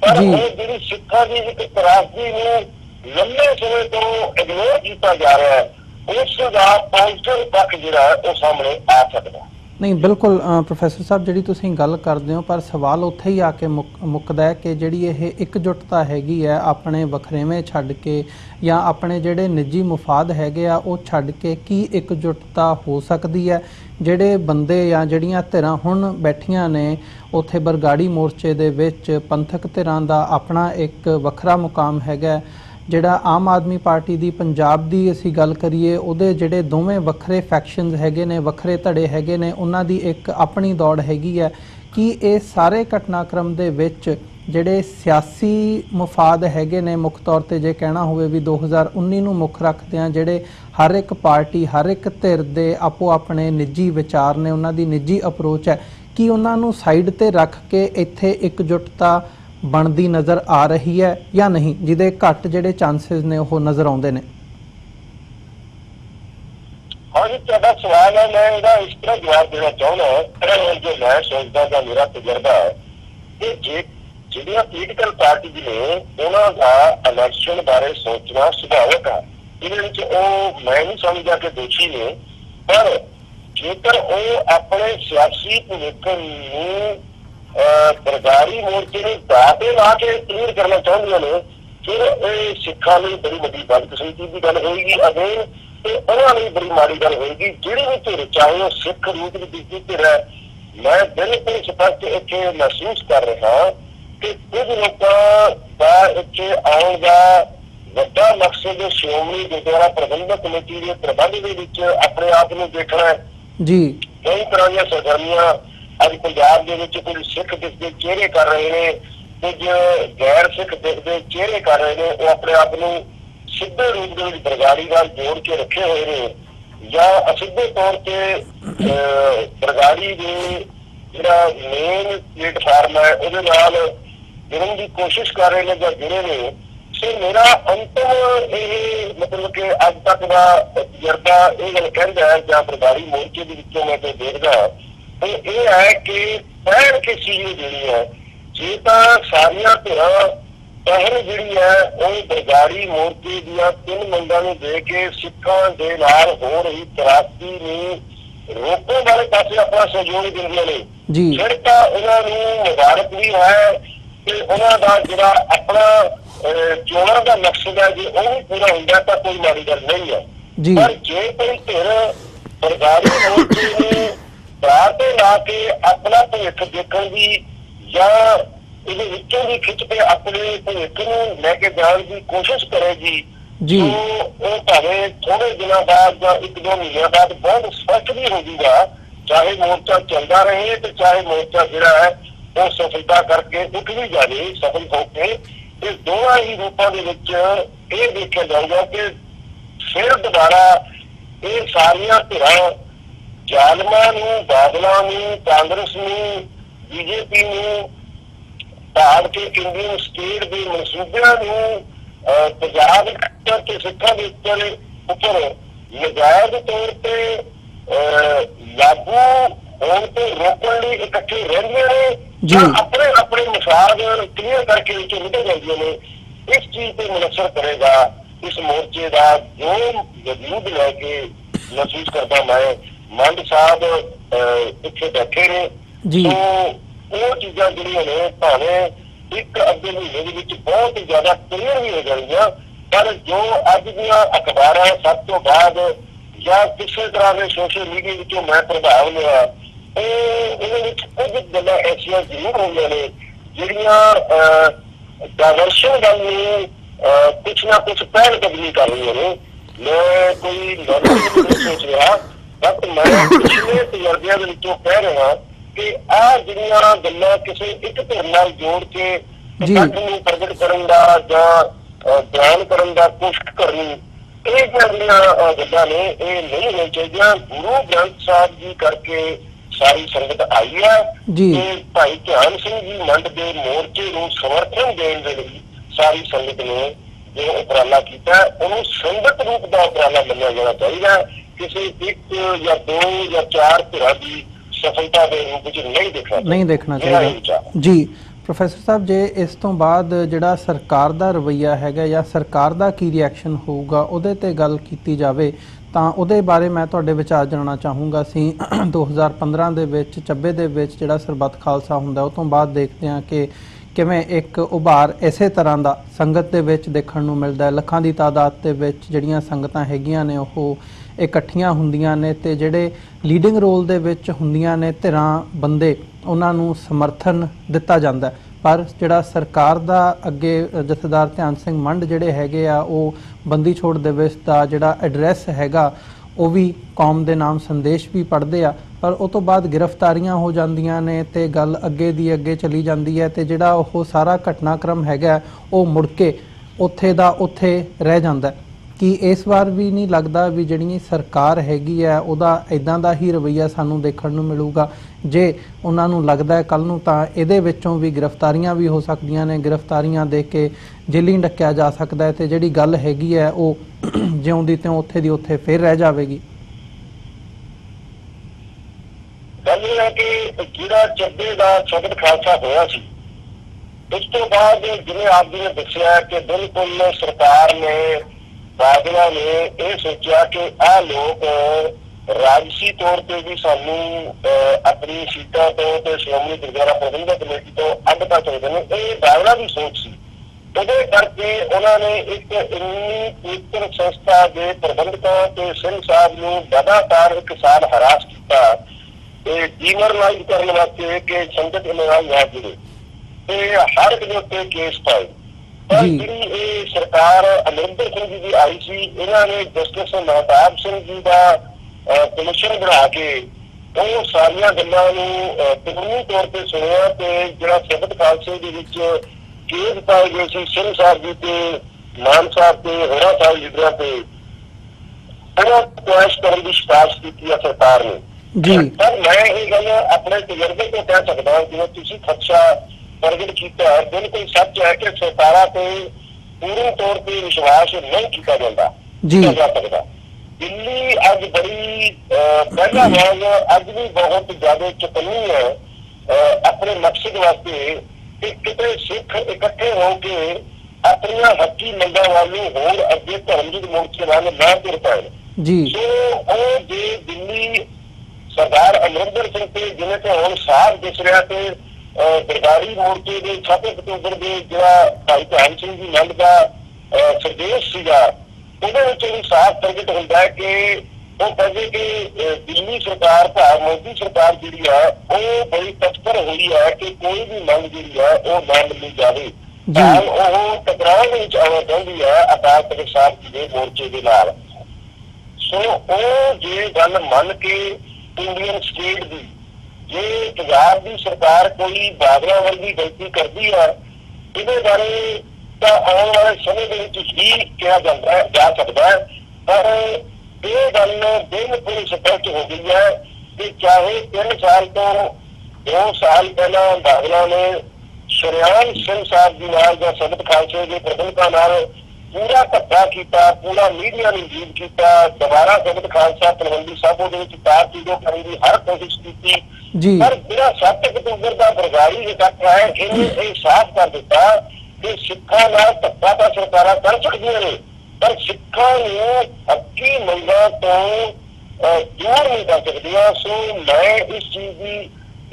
पर जी सिक्खा की एक त्रासदी में लंबे समय तो इग्नोर किया जा रहा है, उसका पॉजिटिव पक्ष जोड़ा है वो सामने आ सकता है। नहीं बिल्कुल प्रोफैसर साहब जी तुसीं गल करदे हो, पर सवाल उत्थे ही आके मुक मुकदा है कि जिहड़ी ये एकजुटता हैगी है अपने वखरेवें छड्ड के या अपने जिहड़े निजी मुफाद हैगे आ उह छड्ड के की एकजुटता हो सकती है। ਜਿਹੜੇ ਬੰਦੇ ਜਾਂ ਜਿਹੜੀਆਂ ਧਿਰਾਂ ਹੁਣ ਬੈਠੀਆਂ ਨੇ ਉੱਥੇ ਬਰਗਾੜੀ ਮੋਰਚੇ ਦੇ ਵਿੱਚ ਪੰਥਕ ਧਿਰਾਂ ਦਾ ਆਪਣਾ ਇੱਕ ਵੱਖਰਾ ਮੁਕਾਮ ਹੈਗਾ, ਜਿਹੜਾ ਆਮ ਆਦਮੀ ਪਾਰਟੀ ਦੀ ਪੰਜਾਬ ਦੀ ਅਸੀਂ ਗੱਲ ਕਰੀਏ ਉਹਦੇ ਜਿਹੜੇ ਦੋਵੇਂ ਵੱਖਰੇ ਫੈਕਸ਼ਨਸ ਹੈਗੇ ਨੇ, ਵੱਖਰੇ ਧੜੇ ਹੈਗੇ ਨੇ, ਉਹਨਾਂ ਦੀ ਇੱਕ ਆਪਣੀ ਦੌੜ ਹੈਗੀ ਹੈ। ਕਿ ਇਹ ਸਾਰੇ ਘਟਨਾਕ੍ਰਮ ਦੇ ਵਿੱਚ ਜਿਹੜੇ ਸਿਆਸੀ ਮੁਫਾਦ ਹੈਗੇ ਨੇ, ਮੁੱਖ ਤੌਰ ਤੇ ਜੇ ਕਹਿਣਾ ਹੋਵੇ ਵੀ ਦੋ ਹਜ਼ਾਰ ਉੱਨੀ ਨੂੰ ਮੁੱਖ ਰੱਖਦੇ ਆ, ਜਿਹੜੇ ਹਰ ਇੱਕ ਪਾਰਟੀ ਹਰ ਇੱਕ ਧਿਰ ਦੇ ਆਪੋ ਆਪਣੇ ਨਿੱਜੀ ਵਿਚਾਰ ਨੇ, ਉਹਨਾਂ ਦੀ ਨਿੱਜੀ ਅਪਰੋਚ ਹੈ, ਕਿ ਉਹਨਾਂ ਨੂੰ ਸਾਈਡ ਤੇ ਰੱਖ ਕੇ ਇੱਥੇ ਇਕਜੁੱਟਤਾ ਬਣਦੀ ਨਜ਼ਰ ਆ ਰਹੀ ਹੈ ਜਾਂ ਨਹੀਂ, ਜਿਹਦੇ ਘੱਟ ਜਿਹੜੇ ਚਾਂਸਸ ਨੇ ਉਹ ਨਜ਼ਰ ਆਉਂਦੇ ਨੇ। ਹਾਂਜੀ, ਤੁਹਾਡਾ ਸਵਾਲ ਹੈ, ਮੈਂ ਇਹਦਾ ਇਸ ਤਰ੍ਹਾਂ ਜਵਾਬ ਦੇਣਾ ਚਾਹੁੰਦਾ ਜੋ ਮੈਂ ਸੋਚਦਾ ਜਾਂ ਮੇਰਾ ਤਜਰਬਾ ਹੈ ਕਿ ਜੇ ਜਿਹੜੀਆਂ ਪੋਲੀਟੀਕਲ ਪਾਰਟੀ ਨੇ ਉਹਨਾਂ ਦਾ ਇਲੈਕਸ਼ਨ ਬਾਰੇ ਸੋਚਣਾ ਸੁਭਾਵਿਕ ਹੈ, ਇਹਦੇ ਵਿੱਚ ਉਹ ਮੈਂ ਨਹੀਂ ਸਮਝਦਾ ਕਿ ਦੋਸ਼ੀ ਨੇ, ਪਰ ਜੇਕਰ ਉਹ ਆਪਣੇ ਸਿਆਸੀ ਭਵਿੱਖ ਨੂੰ ਬਰਗਾੜੀ ਮੋਰਚੇ ਨੂੰ ਦਾਅਵੇ ਲਾ ਕੇ ਕਲੀਅਰ ਕਰਨਾ ਚਾਹੁੰਦੀਆਂ ਨੇ, ਫਿਰ ਇਹ ਸਿੱਖਾਂ ਲਈ ਬੜੀ ਵੱਡੀ ਬਦਕਿਸਮਤੀ ਦੀ ਗੱਲ ਹੋਏਗੀ ਅਤੇ ਉਹਨਾਂ ਲਈ ਬੜੀ ਮਾੜੀ ਗੱਲ ਹੋਏਗੀ। ਜਿਹੜੀ ਵੀ ਧਿਰ ਚਾਹੇ ਉਹ ਸਿੱਖ ਰੂਪ ਦੀ ਦੂਜੀ ਧਿਰ ਹੈ। ਮੈਂ ਬਿਲਕੁਲ ਸਪਸ਼ਟ ਇੱਥੇ ਮਹਿਸੂਸ ਕਰ ਰਿਹਾ ਕਿ ਕੁਝ ਲੋਕਾਂ ਦਾ ਇੱਥੇ ਆਉਣ ਦਾ ਵੱਡਾ ਮਕਸਦ ਸ਼੍ਰੋਮਣੀ ਗੁਰਦੁਆਰਾ ਪ੍ਰਬੰਧਕ ਕਮੇਟੀ ਦੇ ਪ੍ਰਬੰਧ ਦੇ ਵਿੱਚ ਆਪਣੇ ਆਪ ਨੂੰ ਦੇਖਣਾ ਜੀ। ਕਈ ਤਰ੍ਹਾਂ ਦੀਆਂ ਸਰਗਰਮੀਆਂ ਅੱਜ ਪੰਜਾਬ ਦੇ ਵਿੱਚ, ਕੁਝ ਸਿੱਖ ਦਿਸਦੇ ਚਿਹਰੇ ਕਰ ਰਹੇ ਨੇ, ਕੁਝ ਗੈਰ ਸਿੱਖ ਦਿਸਦੇ ਚਿਹਰੇ ਕਰ ਰਹੇ ਨੇ, ਉਹ ਆਪਣੇ ਆਪ ਨੂੰ ਸਿੱਧੇ ਰੂਪ ਦੇ ਵਿੱਚ ਬਰਗਾੜੀ ਨਾਲ ਜੋੜ ਕੇ ਰੱਖੇ ਹੋਏ ਨੇ ਜਾਂ ਅਸਿੱਧੇ ਤੌਰ ਤੇ ਬਰਗਾੜੀ ਦੇ ਜਿਹੜਾ ਮੇਨ ਪਲੇਟਫਾਰਮ ਹੈ ਉਹਦੇ ਨਾਲ ਜੁੜਨ ਦੀ ਕੋਸ਼ਿਸ਼ ਕਰ ਰਹੇ ਨੇ ਜਾਂ ਜੁੜੇ ਨੇ। ਸੋ ਮੇਰਾ ਅੰਤਮ ਇਹ ਮਤਲਬ ਕਿ ਅੱਜ ਤੱਕ ਦਾ ਤਜਰਬਾ ਇਹ ਗੱਲ ਕਹਿੰਦਾ ਹੈ ਜਾਂ ਬਰਗਾੜੀ ਮੋਰਚੇ ਦੇ ਵਿੱਚੋਂ ਮੈਂ ਤੇ ਦੇਖਦਾ ਤੇ ਇਹ ਹੈ ਕਿ ਪਹਿਲ ਕੇ ਚੀਜ਼ ਜਿਹੜੀ ਹੈ, ਜੇ ਤਾਂ ਸਾਰੀਆਂ ਧਿਰਾਂ ਪਹਿਲ ਜਿਹੜੀ ਹੈ ਉਹ ਬਰਗਾੜੀ ਮੋਰਚੇ ਦੀਆਂ ਤਿੰਨ ਮੰਗਾਂ ਨੂੰ ਦੇ ਕੇ ਸਿੱਖਾਂ ਦੇ ਨਾਲ ਹੋ ਰਹੀ ਤਰਾਸਦੀ ਨੂੰ ਰੋਕਣ ਵਾਲੇ ਪਾਸੇ ਆਪਣਾ ਸਹਿਯੋਗ ਦਿੰਦੀਆਂ ਨੇ, ਫਿਰ ਤਾਂ ਉਹਨਾਂ ਨੂੰ ਮੁਬਾਰਕ ਵੀ ਹੈ ਕਿ ਉਹਨਾਂ ਦਾ ਜਿਹੜਾ ਆਪਣਾ ਚੋਣਾਂ ਦਾ ਮਕਸਦ ਹੈ ਜੇ ਉਹ ਵੀ ਪੂਰਾ ਹੁੰਦਾ ਤਾਂ ਕੋਈ ਮਾੜੀ ਗੱਲ ਨਹੀਂ ਹੈ। ਪਰ ਜੇ ਕੋਈ ਧਿਰ ਬਰਗਾੜੀ ਮੋਰਚੇ ਨੂੰ ਦਾਅਵੇ ਲਾ ਕੇ ਆਪਣਾ ਭਵਿੱਖ ਦੇਖਣ ਦੀ ਜਾਂ ਇਹਦੇ ਵਿੱਚੋਂ ਵੀ ਖਿੱਚ ਕੇ ਆਪਣੇ ਭਵਿੱਖ ਨੂੰ ਲੈ ਕੇ ਜਾਣ ਦੀ ਕੋਸ਼ਿਸ਼ ਕਰੇਗੀ, ਉਹ ਭਾਵੇਂ ਥੋੜੇ ਦਿਨਾਂ ਬਾਅਦ ਜਾਂ ਇੱਕ ਦੋ ਮਹੀਨਿਆਂ ਬਾਅਦ ਬਹੁਤ ਸਪਸ਼ਟ ਵੀ ਹੋ ਜੂਗਾ, ਚਾਹੇ ਮੋਰਚਾ ਚੱਲਦਾ ਰਹੇ ਤੇ ਚਾਹੇ ਮੋਰਚਾ ਜਿਹੜਾ ਹੈ ਉਹ ਸਫਲਤਾ ਕਰਕੇ ਉੱਠ ਵੀ ਜਾਵੇ ਸਫਲ ਹੋ ਕੇ। ਇਹ ਦੋਵਾਂ ਹੀ ਰੂਪਾਂ ਦੇ ਵਿੱਚ ਇਹ ਦੇਖਿਆ ਜਾਊਗਾ ਕਿ ਫਿਰ ਦੁਬਾਰਾ ਇਹ ਸਾਰੀਆਂ ਧਿਰਾਂ ਜ਼ਾਲਮਾਂ ਨੂੰ, ਬਾਦਲਾਂ ਨੂੰ, ਕਾਂਗਰਸ ਨੂੰ, ਬੀਜੇਪੀ ਨੂੰ, ਭਾਰਤ ਦੇ ਇੰਡੀਅਨ ਸਟੇਟ ਦੇ ਮਨਸੂਬਿਆਂ ਨੂੰ ਪੰਜਾਬ ਤੇ ਸਿੱਖਾਂ ਦੇ ਉੱਪਰ ਉੱਪਰ ਨਜਾਇਜ਼ ਤੌਰ ਤੇ ਲਾਗੂ ਹੋਣ ਤੇ ਰੋਕਣ ਲਈ ਇਕੱਠੇ ਰਹਿੰਦੀਆਂ ਨੇ, ਆਪਣੇ ਆਪਣੇ ਮਸਾਜ ਕਲੀਅਰ ਕਰਕੇ ਵਿੱਚੋਂ ਨਿਕਲ ਜਾਂਦੀਆਂ ਨੇ। ਇਸ ਚੀਜ਼ ਤੇ ਮੁਨਸਰ ਕਰੇਗਾ ਇਸ ਮੋਰਚੇ ਦਾ ਜੋ ਵਜੂਦ ਲੈ ਕੇ ਮਹਿਸੂਸ ਕਰਦਾ ਮੈਂ। ਮੰਡ ਸਾਹਿਬ ਇੱਥੇ ਬੈਠੇ ਨੇ, ਉਹ ਚੀਜ਼ਾਂ ਜਿਹੜੀਆਂ ਨੇ ਭਾਵੇਂ ਇੱਕ ਅੱਧੇ ਮਹੀਨੇ ਦੇ ਵਿੱਚ ਬਹੁਤ ਹੀ ਜ਼ਿਆਦਾ ਕਲੀਅਰ ਵੀ ਹੋ ਜਾਣਗੀਆਂ, ਪਰ ਜੋ ਅੱਜ ਦੀਆਂ ਅਖਬਾਰਾਂ ਸਭ ਤੋਂ ਬਾਅਦ ਜਾਂ ਕਿਸੇ ਤਰ੍ਹਾਂ ਦੇ ਸੋਸ਼ਲ ਮੀਡੀਆ ਵਿੱਚੋਂ ਮੈਂ ਪ੍ਰਭਾਵ ਲਿਆ, ਇਹ ਇਹਦੇ ਵਿੱਚ ਕੁਝ ਗੱਲਾਂ ਐਸੀਆਂ ਜ਼ਰੂਰ ਹੋਈਆਂ ਨੇ ਜਿਹੜੀਆਂ ਡਾਇਵਰਸ਼ਨ ਵੱਲ ਨੂੰ ਕੁਛ ਨਾ ਕੁਛ ਪਹਿਲ ਕਦਮੀ ਕਰ ਰਹੀਆਂ ਨੇ। ਮੈਂ ਕੋਈ ਨੌਜਵਾਨ ਨਹੀਂ ਸੋਚ ਰਿਹਾ, ਬਸ ਮੈਂ ਪਿਛਲੇ ਤਜਰਬਿਆਂ ਦੇ ਵਿੱਚੋਂ ਕਹਿ ਰਿਹਾ ਕਿ ਆਹ ਜਿਹੜੀਆਂ ਗੱਲਾਂ ਕਿਸੇ ਇੱਕ ਧਿਰ ਨਾਲ ਜੋੜ ਕੇ ਪੱਖ ਨੂੰ ਪ੍ਰਗਟ ਕਰਨ ਦਾ ਜਾਂ ਬਿਆਨ ਕਰਨ ਦਾ ਕੋਸ਼ਿਸ਼ ਕਰਨੀ, ਇਹ ਜਿਹੜੀਆਂ ਗੱਲਾਂ ਨੇ ਇਹ ਨਹੀਂ ਹੋਣੀ ਚਾਹੀਦੀਆਂ। ਗੁਰੂ ਗ੍ਰੰਥ ਸਾਹਿਬ ਜੀ ਕਰਕੇ ਸਾਰੀ ਸੰਗਤ ਆਈ ਹੈ ਤੇ ਭਾਈ ਧਿਆਨ ਸਿੰਘ ਜੀ ਮੰਡ ਦੇ ਮੋਰਚੇ ਨੂੰ ਸਮਰਥਨ ਦੇਣ ਦੇ ਲਈ ਸਾਰੀ ਸੰਗਤ ਨੇ जो उपराला किया संगत रूप का उपराला मनिया जाना चाहिए, किसी एक या दो या चार धिरा की सफलता के रूप में नहीं देखना नहीं देखना चाहिए जी। प्रोफेसर साहब जे इस तो बाद जिहड़ा सरकार दा रवैया हैगा या सरकार दा की रिएक्शन होगा उहदे ते गल कीती जावे तां उहदे बारे मैं तुहाडे विचार जानना चाहूँगा। असी दो हज़ार पंद्रह दे विच चब्बे दे विच जिहड़ा सरबत खालसा हुंदा उह तों बाद देखदे हां कि किवें एक उभार इसे तरह का संगत दे विच देखण नूं मिलदा है। लखां दी तादाद दे विच जिहड़ियां संगतां हैगियां ने उह इकट्ठियां हुंदियां ने ते जिहड़े लीडिंग रोल दे विच हुंदियां ने धिरां बंदे उहनां नूं समर्थन दिता जांदा है। पर जिहड़ा सरकार दा अगे जथेदार ध्यान सिंह मंड जिहड़े हैगे आ उह बंदी छोड़ दिवस दा जिहड़ा एड्रैस हैगा ਉਹ ਵੀ ਕੌਮ ਦੇ ਨਾਮ ਸੰਦੇਸ਼ ਵੀ ਪੜ੍ਹਦੇ ਆ, ਪਰ ਉਹ ਤੋਂ ਬਾਅਦ ਗ੍ਰਿਫਤਾਰੀਆਂ ਹੋ ਜਾਂਦੀਆਂ ਨੇ ਤੇ ਗੱਲ ਅੱਗੇ ਦੀ ਅੱਗੇ ਚਲੀ ਜਾਂਦੀ ਹੈ ਤੇ ਜਿਹੜਾ ਉਹ ਸਾਰਾ ਘਟਨਾਕ੍ਰਮ ਹੈਗਾ ਉਹ ਮੁੜ ਕੇ ਉੱਥੇ ਦਾ ਉੱਥੇ ਰਹਿ ਜਾਂਦਾ। ਕਿ ਇਸ ਵਾਰ ਵੀ ਨਹੀਂ ਲੱਗਦਾ ਵੀ ਜਿਹੜੀ ਸਰਕਾਰ ਹੈਗੀ ਹੈ ਉਹਦਾ ਇਦਾਂ ਦਾ ਹੀ ਰਵੱਈਆ ਸਾਨੂੰ ਦੇਖਣ ਨੂੰ ਮਿਲੂਗਾ? ਜੇ ਉਹਨਾਂ ਨੂੰ ਲੱਗਦਾ ਕੱਲ ਨੂੰ ਤਾਂ ਇਹਦੇ ਵਿੱਚੋਂ ਵੀ ਗ੍ਰਿਫਤਾਰੀਆਂ ਵੀ ਹੋ ਸਕਦੀਆਂ ਨੇ, ਗ੍ਰਿਫਤਾਰੀਆਂ ਦੇ ਕੇ ਜੇਲ੍ਹੀਂ ਡੱਕਿਆ ਜਾ ਸਕਦਾ ਹੈ ਤੇ ਜਿਹੜੀ ਗੱਲ ਹੈਗੀ ਹੈ ਉਹ ਜਿਉਂਦੀ ਤਿਉਂ ਉੱਥੇ ਦੀ ਉੱਥੇ ਫਿਰ ਰਹਿ ਜਾਵੇਗੀ। ਗੱਲ ਇਹ ਹੈ ਕਿ ਜਿਹੜਾ ਚੱਬੇ ਦਾ ਸਰਬੱਤ ਖਾਲਸਾ ਹੋਇਆ ਸੀ ਉਸ ਤੋਂ ਬਾਅਦ ਜਿਵੇਂ ਆਪ ਜੀ ਨੇ ਦੱਸਿਆ ਕਿ ਬਿਲਕੁਲ ਸਰਕਾਰ ਨੇ ਬਾਦਲਾਂ ਨੇ ਇਹ ਸੋਚਿਆ ਕਿ ਆਹ ਲੋਕ ਰਾਜਸੀ ਤੌਰ ਤੇ ਵੀ ਸਾਨੂੰ ਆਪਣੀ ਸੀਟਾਂ ਤੋਂ ਤੇ ਸ਼੍ਰੋਮਣੀ ਗੁਰਦੁਆਰਾ ਪ੍ਰਬੰਧਕ ਕਮੇਟੀ ਤੋਂ ਅੱਡ ਪਾ ਸਕਦੇ ਨੇ, ਇਹ ਬਾਦਲਾਂ ਦੀ ਸੋਚ ਸੀ। ਉਹਦੇ ਕਰਕੇ ਉਹਨਾਂ ਨੇ ਇੱਕ ਇੰਨੀ ਪਵਿੱਤਰ ਸੰਸਥਾ ਦੇ ਪ੍ਰਬੰਧਕਾਂ ਤੇ ਸਿੰਘ ਸਾਹਿਬ ਨੂੰ ਲਗਾਤਾਰ ਇੱਕ ਸਾਲ ਹਰਾਸ ਕੀਤਾ ਤੇ ਡੀਮਰਲਾਈਜ਼ ਕਰਨ ਵਾਸਤੇ ਕਿ ਸੰਗਤ ਨਾਲ ਨਾ ਜੁੜੇ ਤੇ ਹਰ ਇੱਕ ਦੇ ਉੱਤੇ ਕੇਸ ਪਾਏ। ਪਰ ਜਿਹੜੀ ਇਹ ਸਰਕਾਰ ਅਮਰਿੰਦਰ ਸਿੰਘ ਜੀ ਦੀ ਆਈ ਸੀ ਇਹਨਾਂ ਨੇ ਜਸਟਿਸ ਮਹਿਤਾਬ ਸਿੰਘ ਜੀ ਦਾ ਕਮਿਸ਼ਨ ਬਣਾ ਕੇ ਉਹ ਸਾਰੀਆਂ ਗੱਲਾਂ ਨੂੰ ਕਾਨੂੰਨੀ ਤੌਰ ਤੇ ਸੁਣਿਆ ਤੇ ਜਿਹੜਾ ਸਰਬੱਤ ਖਾਲਸੇ ਦੇ ਵਿੱਚ ਕੇਸ ਪਾਏ ਗਏ ਸੀ ਸਿੰਘ ਸਾਹਿਬ ਜੀ ਤੇ ਮਾਨ ਸਾਹਿਬ ਤੇ ਹੋਰਾਂ ਸਾਹਿਬ ਲੀਡਰਾਂ ਤੇ ਉਹਨਾਂ ਕੁਐਸ਼ ਕਰਨ ਦੀ ਸਿਫਾਰਸ਼ ਕੀਤੀ ਆ ਸਰਕਾਰ ਨੇ। ਪਰ ਮੈਂ ਇਹ ਗੱਲ ਆਪਣੇ ਤਜਰਬੇ ਤੋਂ ਕਹਿ ਸਕਦਾ ਜਿਵੇਂ ਤੁਸੀਂ ਖਰਚਾ ਪ੍ਰਗਟ ਕੀਤਾ ਹੈ, ਬਿਲਕੁਲ ਸੱਚ ਹੈ ਕਿ ਸਰਕਾਰਾਂ ਤੇ ਪੂਰੇ ਤੌਰ ਤੇ ਵਿਸ਼ਵਾਸ ਨਹੀਂ ਕੀਤਾ ਜਾਂਦਾ ਜਾ ਸਕਦਾ। ਦਿੱਲੀ ਅੱਜ ਬੜੀ ਪਹਿਲਾਂ ਵਾਂਗ ਅੱਜ ਵੀ ਬਹੁਤ ਜ਼ਿਆਦਾ ਚੁਕੰਨੀ ਹੈ ਆਪਣੇ ਮਕਸਦ ਵਾਸਤੇ ਕਿ ਕਿਤੇ ਸਿੱਖ ਇਕੱਠੇ ਹੋ ਕੇ ਆਪਣੀਆਂ ਹੱਕੀ ਮੰਗਾਂ ਵੱਲ ਨੂੰ ਹੋਰ ਅੱਗੇ ਧਰਮਜੀਤ ਮੋਰਚੇ ਵੱਲ ਨਾ ਤੁਰ ਪਾਏ। ਸੋ ਉਹ ਜੇ ਦਿੱਲੀ ਸਰਦਾਰ ਅਮਰਿੰਦਰ ਸਿੰਘ ਤੇ ਜਿਵੇਂ ਕਿ ਹੁਣ ਸਾਫ਼ ਦਿਸ ਰਿਹਾ ਤੇ ਬਰਗਾੜੀ ਮੋਰਚੇ ਦੇ ਛੱਬੀ ਅਕਤੂਬਰ ਦੇ ਜਿਹੜਾ ਭਾਈ ਭਾਨ ਸਿੰਘ ਜੀ ਮੰਡ ਦਾ ਸੰਦੇਸ਼ ਸੀਗਾ ਉਹਦੇ ਵਿੱਚ ਵੀ ਸਾਫ਼ ਪ੍ਰਗਟ ਹੁੰਦਾ ਹੈ ਕਿ ਉਹ ਕਹਿੰਦੇ ਕਿ ਦਿੱਲੀ ਸਰਕਾਰ ਭਾਵ ਮੋਦੀ ਸਰਕਾਰ ਜਿਹੜੀ ਆ ਉਹ ਬੜੀ ਤਤਪਰ ਹੋਈ ਹੈ ਕਿ ਕੋਈ ਵੀ ਮੰਗ ਜਿਹੜੀ ਆ ਉਹ ਨਾ ਮੰਨੀ ਜਾਵੇ। ਉਹ ਟਕਰਾਉਣ ਦੇ ਵਿੱਚ ਆਉਣਾ ਚਾਹੁੰਦੀ ਹੈ ਅਕਾਲ ਤਖਤ ਸਾਹਿਬ ਜੀ ਦੇ ਮੋਰਚੇ ਦੇ ਨਾਲ। ਸੋ ਉਹ ਜੇ ਗੱਲ ਮੰਨ ਕੇ ਇੰਡੀਅਨ ਸਟੇਟ ਦੀ ਜੇ ਪੰਜਾਬ ਦੀ ਸਰਕਾਰ ਕੋਈ ਬਾਦਲਾਂ ਵਰਗੀ ਗਲਤੀ ਕਰਦੀ ਹੈ ਇਹਦੇ ਬਾਰੇ ਤਾਂ ਆਉਣ ਵਾਲੇ ਸਮੇਂ ਦੇ ਵਿੱਚ ਹੀ ਕਿਹਾ ਜਾਂਦਾ ਜਾ ਸਕਦਾ ਹੈ। ਪਰ ਇਹ ਗੱਲ ਬਿਲਕੁਲ ਸਪਸ਼ਟ ਹੋ ਗਈ ਹੈ ਕਿ ਚਾਹੇ ਤਿੰਨ ਸਾਲ ਤੋਂ ਦੋ ਸਾਲ ਪਹਿਲਾਂ ਬਾਦਲਾਂ ਨੇ ਸ਼ਰਿਆਮ ਸਿੰਘ ਸਾਹਿਬ ਜੀ ਨਾਲ ਜਾਂ ਸਰਬੱਤ ਖਾਲਸੇ ਦੇ ਪ੍ਰਬੰਧਕਾਂ ਨਾਲ ਪੂਰਾ ਧੱਕਾ ਕੀਤਾ, ਪੂਰਾ ਮੀਡੀਆ ਨੂੰ ਜੀਵ ਕੀਤਾ, ਦੁਬਾਰਾ ਸਰਬੱਤ ਖਾਲਸਾ ਤਲਵੰਡੀ ਸਾਬੋ ਦੇ ਵਿੱਚ ਤਾਰ ਚੀਜ਼ੋ ਕਰਨ ਦੀ ਹਰ ਕੋਸ਼ਿਸ਼ ਕੀਤੀ। ਪਰ ਜਿਹੜਾ ਸੱਤ ਅਕਤੂਬਰ ਦਾ ਬਰਗਾੜੀ ਇਕੱਠ ਹੈ ਇਹਨੇ ਇਹ ਸਾਫ਼ ਕਰ ਦਿੱਤਾ ਕਿ ਸਿੱਖਾਂ ਨਾਲ ਧੱਕਾ ਤਾਂ ਸਰਕਾਰਾਂ ਕਰ ਸਕਦੀਆਂ ਨੇ ਪਰ ਸਿੱਖਾਂ ਨੂੰ ਹੱਕੀ ਮੰਗਾਂ ਤੋਂ ਦੂਰ ਨਹੀਂ ਕਰ ਸਕਦੀਆਂ। ਸੋ ਮੈਂ ਇਸ ਚੀਜ਼ ਦੀ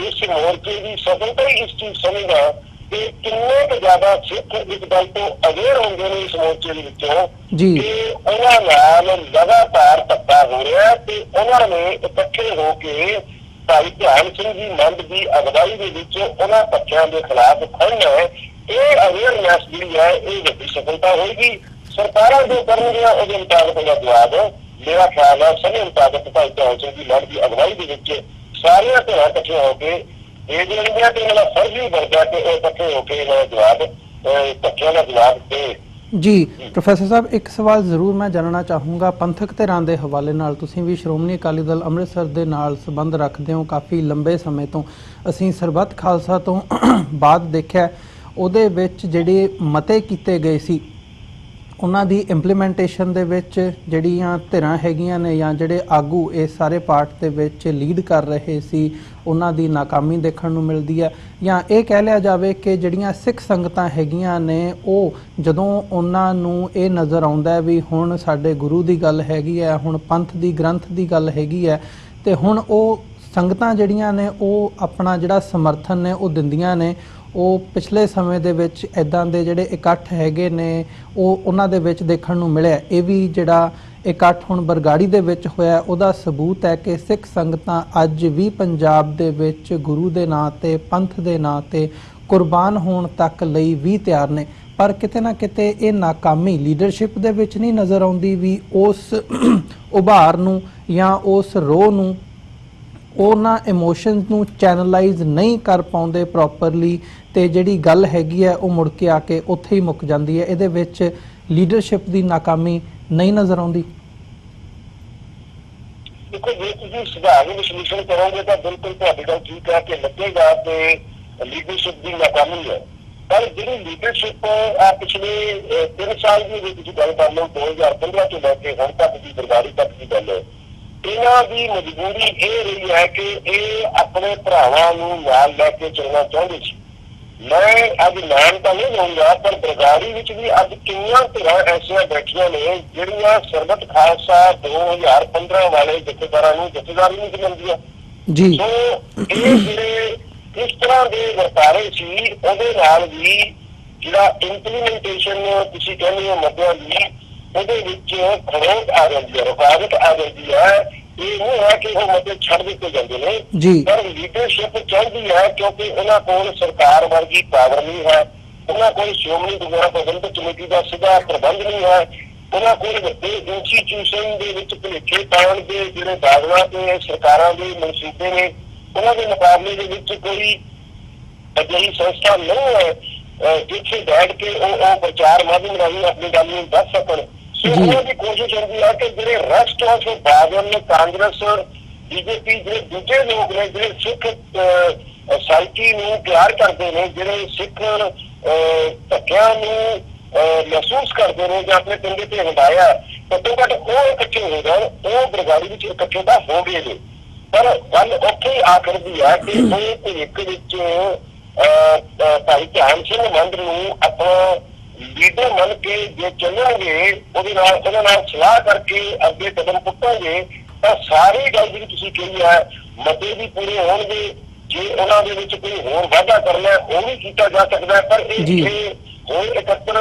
ਇਸ ਮੋਰਚੇ ਦੀ ਸਫਲਤਾ ਹੀ ਇਸ ਚੀਜ਼ ਸਮਝਦਾ ਕਿ ਕਿੰਨੇ ਕੁ ਜ਼ਿਆਦਾ ਸਿੱਖ ਇਸ ਗੱਲ ਤੋਂ ਅਵੇਅਰ ਹੁੰਦੇ ਨੇ ਇਸ ਮੋਰਚੇ ਦੇ ਵਿੱਚੋਂ ਕਿ ਉਹਨਾਂ ਨਾਲ ਲਗਾਤਾਰ ਧੱਕਾ ਹੋ ਰਿਹਾ ਤੇ ਉਹਨਾਂ ਨੇ ਇਕੱਠੇ ਹੋ ਕੇ ਭਾਈ ਭਾਨ ਸਿੰਘ ਜੀ ਮੰਡ ਦੀ ਅਗਵਾਈ ਦੇ ਵਿੱਚ ਉਹਨਾਂ ਪੱਖਿਆਂ ਦੇ ਖਿਲਾਫ ਖੜਨਾ ਹੈ। ਇਹ ਅਵੇਅਰਨੈਸ ਜਿਹੜੀ ਹੈ ਇਹ ਵੱਡੀ ਸਫਲਤਾ ਹੋਏਗੀ। ਸਰਕਾਰਾਂ ਜੋ ਕਰਨਗੀਆਂ ਉਹਦੇ ਮੁਤਾਬਕ ਦਾ ਜਵਾਬ ਮੇਰਾ ਖਿਆਲ ਹੈ ਸਮੇਂ ਮੁਤਾਬਕ ਭਾਈ ਭਾਨ ਸਿੰਘ ਜੀ ਮੰਡ ਦੀ ਅਗਵਾਈ ਦੇ ਵਿੱਚ ਸਾਰੀਆਂ ਧਿਰਾਂ ਇਕੱਠੀਆਂ ਹੋ ਕੇ ਇਹ ਜਿਹੜੀਆਂ ਤੇ ਇਹਨਾਂ ਦਾ ਫਰਜ਼ ਵੀ ਵਰਤਿਆ ਕਿ ਉਹ ਇਕੱਠੇ ਹੋ ਕੇ ਇਹਨਾਂ ਦਾ ਜਵਾਬ ਪੱਖਿਆਂ ਦਾ ਜਵਾਬ ਦੇ। ਜੀ ਪ੍ਰੋਫੈਸਰ ਸਾਹਿਬ ਇੱਕ ਸਵਾਲ ਜ਼ਰੂਰ ਮੈਂ ਜਾਣਨਾ ਚਾਹੂੰਗਾ ਪੰਥਕ ਧਿਰਾਂ ਦੇ ਹਵਾਲੇ ਨਾਲ। ਤੁਸੀਂ ਵੀ ਸ਼੍ਰੋਮਣੀ ਅਕਾਲੀ ਦਲ ਅੰਮ੍ਰਿਤਸਰ ਦੇ ਨਾਲ ਸੰਬੰਧ ਰੱਖਦੇ ਹੋ ਕਾਫੀ ਲੰਬੇ ਸਮੇਂ ਤੋਂ। ਅਸੀਂ ਸਰਬੱਤ ਖਾਲਸਾ ਤੋਂ ਬਾਅਦ ਦੇਖਿਆ ਉਹਦੇ ਵਿੱਚ ਜਿਹੜੇ ਮਤੇ ਕੀਤੇ ਗਏ ਸੀ ਉਹਨਾਂ ਦੀ ਇੰਪਲੀਮੈਂਟੇਸ਼ਨ ਦੇ ਵਿੱਚ ਜਿਹੜੀਆਂ ਧਿਰਾਂ ਹੈਗੀਆਂ ਨੇ ਜਾਂ ਜਿਹੜੇ ਆਗੂ ਇਹ ਸਾਰੇ ਪਾਰਟ ਦੇ ਵਿੱਚ ਲੀਡ ਕਰ ਰਹੇ ਸੀ ਉਹਨਾਂ ਦੀ ਨਾਕਾਮੀ ਦੇਖਣ ਨੂੰ ਮਿਲਦੀ ਹੈ, ਜਾਂ ਇਹ ਕਹਿ ਲਿਆ ਜਾਵੇ ਕਿ ਜਿਹੜੀਆਂ ਸਿੱਖ ਸੰਗਤਾਂ ਹੈਗੀਆਂ ਨੇ ਉਹ ਜਦੋਂ ਉਹਨਾਂ ਨੂੰ ਇਹ ਨਜ਼ਰ ਆਉਂਦਾ ਵੀ ਹੁਣ ਸਾਡੇ ਗੁਰੂ ਦੀ ਗੱਲ ਹੈਗੀ ਹੈ, ਹੁਣ ਪੰਥ ਦੀ ਗ੍ਰੰਥ ਦੀ ਗੱਲ ਹੈਗੀ ਹੈ ਤੇ ਹੁਣ ਉਹ ਸੰਗਤਾਂ ਜਿਹੜੀਆਂ ਨੇ ਉਹ ਆਪਣਾ ਜਿਹੜਾ ਸਮਰਥਨ ਨੇ ਉਹ ਦਿੰਦੀਆਂ ਨੇ। ਉਹ ਪਿਛਲੇ ਸਮੇਂ ਦੇ ਵਿੱਚ ਇਦਾਂ ਦੇ ਜਿਹੜੇ ਇਕੱਠ ਹੈਗੇ ਨੇ ਉਹ ਉਹਨਾਂ ਦੇ ਵਿੱਚ ਦੇਖਣ ਨੂੰ ਮਿਲਿਆ। ਇਹ ਵੀ ਜਿਹੜਾ ਇਕੱਠ ਹੁਣ ਬਰਗਾੜੀ ਦੇ ਵਿੱਚ ਹੋਇਆ ਉਹਦਾ ਸਬੂਤ ਹੈ ਕਿ ਸਿੱਖ ਸੰਗਤਾਂ ਅੱਜ ਵੀ ਪੰਜਾਬ ਦੇ ਵਿੱਚ ਗੁਰੂ ਦੇ ਨਾਂ 'ਤੇ ਪੰਥ ਦੇ ਨਾਂ 'ਤੇ ਕੁਰਬਾਨ ਹੋਣ ਤੱਕ ਲਈ ਵੀ ਤਿਆਰ ਨੇ। ਪਰ ਕਿਤੇ ਨਾ ਕਿਤੇ ਇਹ ਨਾਕਾਮੀ ਲੀਡਰਸ਼ਿਪ ਦੇ ਵਿੱਚ ਨਹੀਂ ਨਜ਼ਰ ਆਉਂਦੀ ਵੀ ਉਸ ਉਭਾਰ ਨੂੰ ਜਾਂ ਉਸ ਰੋਹ ਨੂੰ, ਉਹਨਾਂ ਇਮੋਸ਼ਨਸ ਨੂੰ ਚੈਨਲਾਈਜ਼ ਨਹੀਂ ਕਰ ਪਾਉਂਦੇ ਪ੍ਰੋਪਰਲੀ ਤੇ ਜਿਹੜੀ ਗੱਲ ਹੈਗੀ ਹੈ ਉਹ ਮੁੜ ਕੇ ਆ ਕੇ ਉੱਥੇ ਹੀ ਮੁੱਕ ਜਾਂਦੀ ਹੈ। ਇਹਦੇ ਵਿੱਚ ਲੀਡਰਸ਼ਿਪ ਦੀ ਨਾਕਾਮੀ ਨਹੀਂ ਨਜ਼ਰ ਆਉਂਦੀ। ਦੇਖੋ, ਜੇ ਤੁਸੀਂ ਸੁਝਾਅ ਨੂੰ ਵਿਸ਼ਲੇਸ਼ਣ ਕਰੋਗੇ ਤਾਂ ਬਿਲਕੁਲ ਤੁਹਾਡੀ ਗੱਲ ਠੀਕ ਹੈ ਕਿ ਲੱਗੇਗਾ ਕਿ ਲੀਡਰਸ਼ਿਪ ਦੀ ਨਾਕਾਮੀ ਹੈ। ਪਰ ਜਿਹੜੀ ਲੀਡਰਸ਼ਿਪ ਪਿਛਲੇ ਤਿੰਨ ਸਾਲ ਦੀ ਜੇ ਤੁਸੀਂ ਗੱਲ ਕਰ ਲਓ ਦੋ ਹਜ਼ਾਰ ਪੰਦਰਾਂ ਤੋਂ ਲੈ ਕੇ ਹੁਣ ਤੱਕ ਦੀ ਬਰਗਾੜੀ ਤੱਕ ਦੀ ਗੱਲ ਹੈ, ਇਹਨਾਂ ਦੀ ਮਜਬੂਰੀ ਇਹ ਰਹੀ ਹੈ ਕਿ ਇਹ ਆਪਣੇ ਭਰਾਵਾਂ ਨੂੰ ਨਾਲ ਲੈ ਕੇ ਚੱਲਣਾ ਚਾਹੁੰਦੇ ਸੀ। ਮੈਂ ਅੱਜ ਨਾਮ ਤਾਂ ਨਹੀਂ ਲਊਂਗਾ ਪਰ ਬਰਗਾੜੀ ਵਿੱਚ ਵੀ ਅੱਜ ਕਿੰਨੀਆਂ ਧਿਰਾਂ ਐਸੀਆਂ ਬੈਠੀਆਂ ਨੇ ਜਿਹੜੀਆਂ ਸਰਬਤ ਖਾਲਸਾ ਦੋ ਹਜ਼ਾਰ ਪੰਦਰਾਂ ਵਾਲੇ ਜਥੇਦਾਰਾਂ ਨੂੰ ਜਥੇਦਾਰੀ ਨਹੀਂ ਮੰਨਦੀਆਂ। ਸੋ ਇਹ ਜਿਹੜੇ ਇਸ ਤਰ੍ਹਾਂ ਦੇ ਵਰਤਾਰੇ ਸੀ ਉਹਦੇ ਨਾਲ ਵੀ ਜਿਹੜਾ ਇੰਪਲੀਮੈਂਟੇਸ਼ਨ ਤੁਸੀਂ ਕਹਿੰਦੇ ਹੋ ਮਤਲਬ ਵੀ ਉਹਦੇ ਵਿੱਚ ਖੜੋਟ ਆ ਜਾਂਦੀ ਹੈ, ਰੁਕਾਵਟ ਆ ਜਾਂਦੀ ਹੈ। ਇਹ ਨਹੀਂ ਹੈ ਕਿ ਉਹ ਮਤੇ ਛੱਡ ਦਿੱਤੇ ਜਾਂਦੇ ਨੇ, ਪਰ ਲੀਡਰਸ਼ਿਪ ਚਾਹੀਦੀ ਹੈ ਕਿਉਂਕਿ ਉਹਨਾਂ ਕੋਲ ਸਰਕਾਰ ਵਰਗੀ ਪਾਵਰ ਨਹੀਂ ਹੈ, ਉਹਨਾਂ ਕੋਲ ਸ਼੍ਰੋਮਣੀ ਗੁਰਦੁਆਰਾ ਪ੍ਰਬੰਧਕ ਕਮੇਟੀ ਦਾ ਸਿੱਧਾ ਪ੍ਰਬੰਧ ਨਹੀਂ ਹੈ, ਉਹਨਾਂ ਕੋਲ ਵੱਡੇ ਇੰਸਟੀਚਿਊਸ਼ਨ ਦੇ ਵਿੱਚ ਭੁਲੇਖੇ ਪਾਉਣ ਦੇ ਜਿਹੜੇ ਦਾਅਵਿਆਂ ਤੇ ਸਰਕਾਰਾਂ ਦੇ ਮਨਸੂਬੇ ਨੇ ਉਹਨਾਂ ਦੇ ਮੁਕਾਬਲੇ ਦੇ ਵਿੱਚ ਕੋਈ ਅਜਿਹੀ ਸੰਸਥਾ ਨਹੀਂ ਹੈ ਜਿੱਥੇ ਬੈਠ ਕੇ ਉਹ ਪ੍ਰਚਾਰ ਮਾਧਿਅਮ ਰਾਹੀਂ ਆਪਣੀ ਗੱਲ ਨੂੰ ਦੱਸ ਸਕਣ। ਉਹਨਾਂ ਦੀ ਕੋਸ਼ਿਸ਼ ਹੁੰਦੀ ਹੈ ਕਿ ਜਿਹੜੇ ਰਾਸ਼ਟਰ ਦੇ ਬਾਦਲ ਨੇ ਕਾਂਗਰਸ ਬੀਜੇਪੀ ਜਿਹੜੇ ਦੂਜੇ ਲੋਕ ਨੇ ਜਿਹੜੇ ਸਿੱਖ ਸਾਇਟੀ ਨੂੰ ਪਿਆਰ ਕਰਦੇ ਨੇ, ਜਿਹੜੇ ਸਿੱਖ ਧੱਕਿਆਂ ਨੂੰ ਮਹਿਸੂਸ ਕਰਦੇ ਨੇ ਜਾਂ ਆਪਣੇ ਪਿੰਡ ਤੇ ਹਟਾਇਆ ਘੱਟੋ ਘੱਟ ਉਹ ਇਕੱਠੇ ਹੋ ਜਾਣ। ਉਹ ਬਰਗਾੜੀ ਵਿੱਚ ਇਕੱਠੇ ਤਾਂ ਹੋ ਗਏ ਨੇ ਪਰ ਗੱਲ ਉੱਥੇ ਆਖਰ ਦੀ ਹੈ ਕਿ ਉਹ ਭਵਿੱਖ ਵਿੱਚ ਭਾਈ ਧਿਆਨ ਸਿੰਘ ਮੰਦਰ ਨੂੰ ਆਪਣਾ ਲੀਡਰ ਮੰਨ ਕੇ ਜੇ ਚੱਲਣਗੇ ਉਹਦੇ ਨਾਲ ਉਹਨਾਂ ਨਾਲ ਸਲਾਹ ਕਰਕੇ ਅੱਗੇ ਕਦਮ ਪੁੱਟਾਂਗੇ ਤਾਂ ਸਾਰੀ ਗੱਲ ਜਿਹੜੀ ਤੁਸੀਂ ਕਹੀ ਹੈ ਮਤੇ ਵੀ ਪੂਰੇ ਹੋਣਗੇ। ਜੇ ਉਹਨਾਂ ਦੇ ਵਿੱਚ ਕੋਈ ਹੋਰ ਵਾਧਾ ਕਰਨਾ ਉਹ ਵੀ ਕੀਤਾ ਜਾ ਸਕਦਾ, ਪਰ ਇਹ ਹੋਰ ਇਕੱਤਰ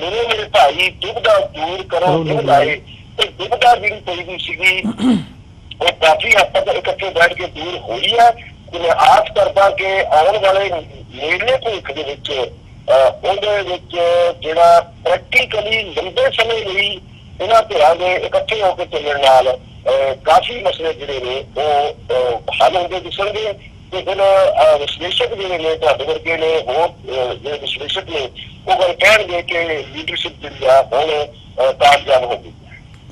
ਮੇਰੇ ਮੇਰੇ ਭਾਈ ਦੁਬਦਾ ਦੂਰ ਕਰੋ ਇਹ ਲਾਏ ਤੇ ਦੁਬਦਾ ਜਿਹੜੀ ਪਈ ਸੀਗੀ ਉਹ ਕਾਫੀ ਹੱਦ ਤੱਕ ਇਕੱਠੇ ਬੈਠ ਕੇ ਦੂਰ ਹੋਈ ਹੈ ਤੇ ਮੈਂ ਆਸ ਕਰਦਾ ਕਿ ਆਉਣ ਵਾਲੇ ਨੇੜਲੇ ਭਵਿੱਖ ਦੇ ਵਿੱਚ ਉਹਦੇ ਵਿੱਚ ਜਿਹੜਾ ਪ੍ਰੈਕਟੀਕਲੀ ਲੰਬੇ ਸਮੇਂ ਲਈ ਇਹਨਾਂ ਧਿਰਾਂ ਦੇ ਇਕੱਠੇ ਹੋ ਕੇ ਚੱਲਣ ਨਾਲ ਕਾਫੀ ਮਸਲੇ ਜਿਹੜੇ ਨੇ ਉਹ ਹੱਲ ਹੁੰਦੇ ਦਿਸਣਗੇ। ਤੇ ਫਿਰ ਵਿਸ਼ਲੇਸ਼ਕ ਜਿਹੜੇ ਨੇ ਤੁਹਾਡੇ ਵਰਗੇ ਨੇ ਹੋਰ ਜਿਹੜੇ ਵਿਸ਼ਲੇਸ਼ਕ ਨੇ ਉਹ ਗੱਲ ਕਹਿਣਗੇ ਕਿ ਲੀਡਰਸ਼ਿਪ ਜਿਹੜੀ ਆ ਹੁਣ ਕਾਮਯਾਬ ਹੋ ਗਈ।